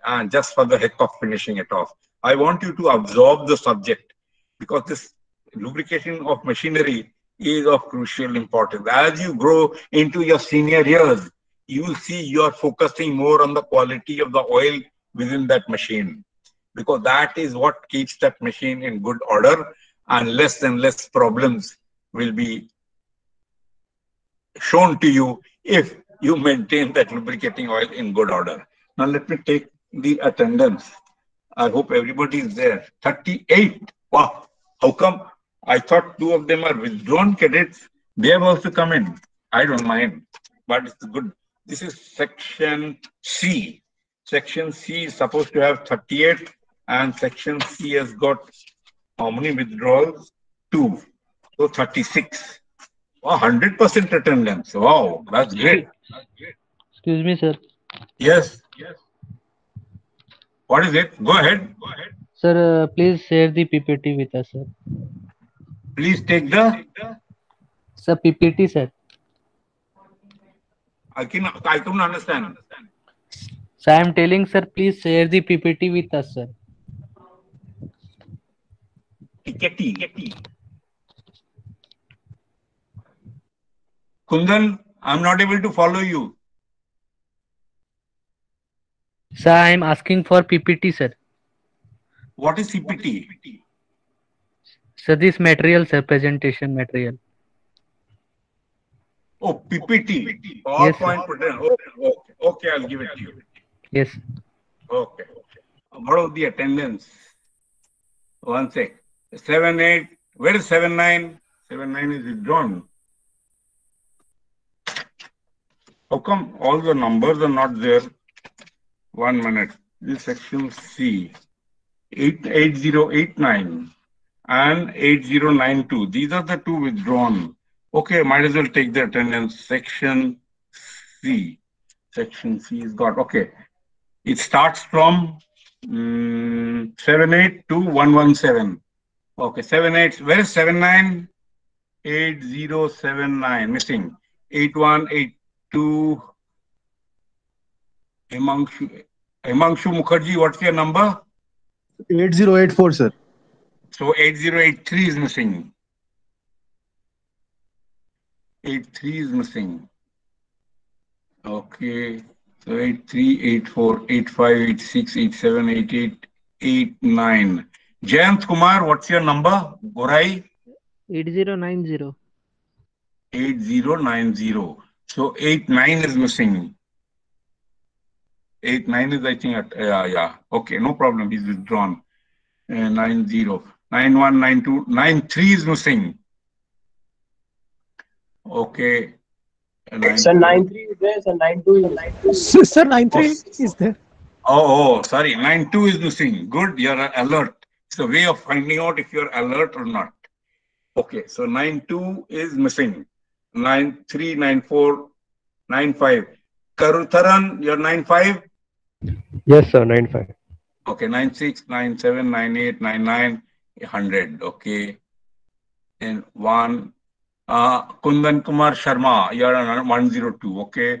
and just for the heck of finishing it off. I want you to absorb the subject because this lubrication of machinery is of crucial importance. As you grow into your senior years, you will see you are focusing more on the quality of the oil within that machine, because that is what keeps that machine in good order, and less and less problems will be shown to you if you maintain that lubricating oil in good order. Now let me take the attendance. I hope everybody is there. thirty-eight. Wow. How come? I thought two of them are withdrawn cadets. They have also come in. I don't mind, but it's good. This is section C. Section C is supposed to have thirty-eight, and section C has got how many withdrawals? Two. So thirty-six. Oh, one hundred percent attendance. Wow, that's great. That's great. Excuse me, sir. Yes. Yes. What is it? Go ahead. Go ahead. Sir, uh, please share the P P T with us, sir. Please take the? Sir, P P T, sir. I cannot, I couldn't understand. understand. So I am telling, sir, please share the P P T with us, sir. P P T. Kundan, I'm not able to follow you. Sir, I'm asking for P P T, sir. What is P P T? Sir, this material, sir, presentation material. Oh, P P T. PowerPoint. Yes, okay, okay, okay, I'll give it to you. Yes. Okay. What of the attendance? One sec. Seven, eight. Where is seven, nine? Seven, nine is withdrawn. How come all the numbers are not there? One minute. This section C. eight zero eight nine and eight zero nine two. These are the two withdrawn. Okay, might as well take the attendance. Section C. Section C is got. Okay. It starts from um, seven eight to one one seven. Okay, seven eight. Where is seven nine? eight zero seven nine. Missing. eight one eight two. Amongshu Mukherjee, what's your number? eight zero eight four, sir. So eight zero eight three is missing. eight three is missing. Okay. So eight three, eight four, eight five, eight six, eight seven, eight eight, eight nine. Jayant Kumar, what's your number? Gorai? eight zero nine zero. eight zero nine zero. So eight nine is missing. eight nine is, I think, at, uh, yeah. Okay, no problem. He's withdrawn. Uh, nine zero. nine one, nine two. nine three is missing. Okay. Uh, sir, nine three is there. Sir, nine two is there. Sir, nine three is there. Oh, oh, sorry. nine two is missing. Good. You're alert. It's a way of finding out if you're alert or not. Okay, so nine two is missing. nine three, nine four, nine five. Karutharan, you're nine five? Yes, sir, nine five. Okay, nine six, nine seven, nine eight, nine nine, one hundred. Okay. And one, uh, Kundan Kumar Sharma, you're on one zero two. Okay.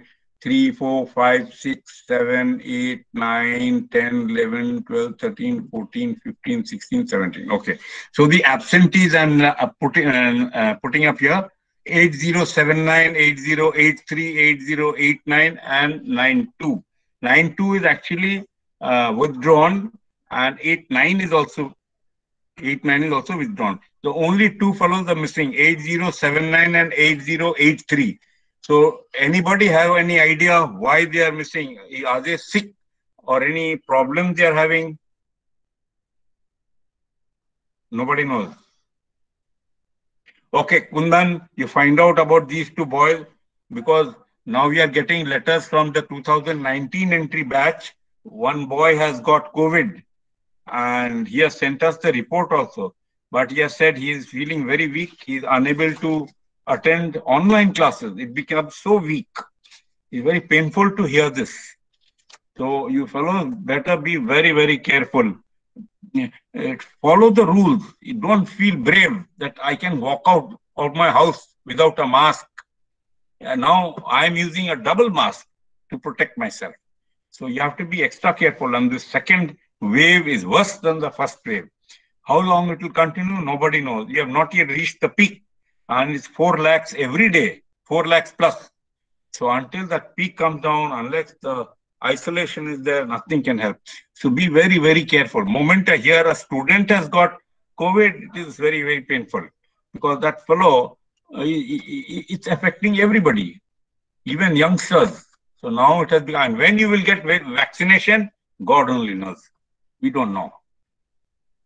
three, four, five, six, seven, eight, nine, ten, eleven, twelve, thirteen, fourteen, fifteen, sixteen, seventeen. Okay. So the absentees I'm uh, putting, uh, putting up here. eight zero seven nine, eight zero eight three, eight zero eight nine and nine two. nine two is actually uh, withdrawn, and eight nine is also eight nine is also withdrawn. The only two fellows are missing, eight zero seven nine and eight zero eight three. So anybody have any idea why they are missing? Are they sick or any problems they are having? Nobody knows. Okay, Kundan, you find out about these two boys, because now we are getting letters from the two thousand nineteen entry batch. One boy has got COVID and he has sent us the report also. But he has said he is feeling very weak. He is unable to attend online classes. It becomes so weak. It's very painful to hear this. So you fellows better be very, very careful. Follow the rules. You don't feel brave that I can walk out of my house without a mask. And now I'm using a double mask to protect myself. So you have to be extra careful. And the second wave is worse than the first wave. How long it will continue, nobody knows. We have not yet reached the peak. And it's four lakhs every day, four lakhs plus. So until that peak comes down, unless the isolation is there, nothing can help. So be very, very careful. Moment I hear a student has got COVID, it is very, very painful. Because that fellow, uh, it's affecting everybody, even youngsters. So now it has begun. When you will get vaccination, God only knows. We don't know.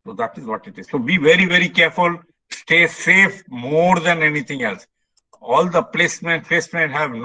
So that is what it is. So be very, very careful. Stay safe more than anything else. All the placement, placement have no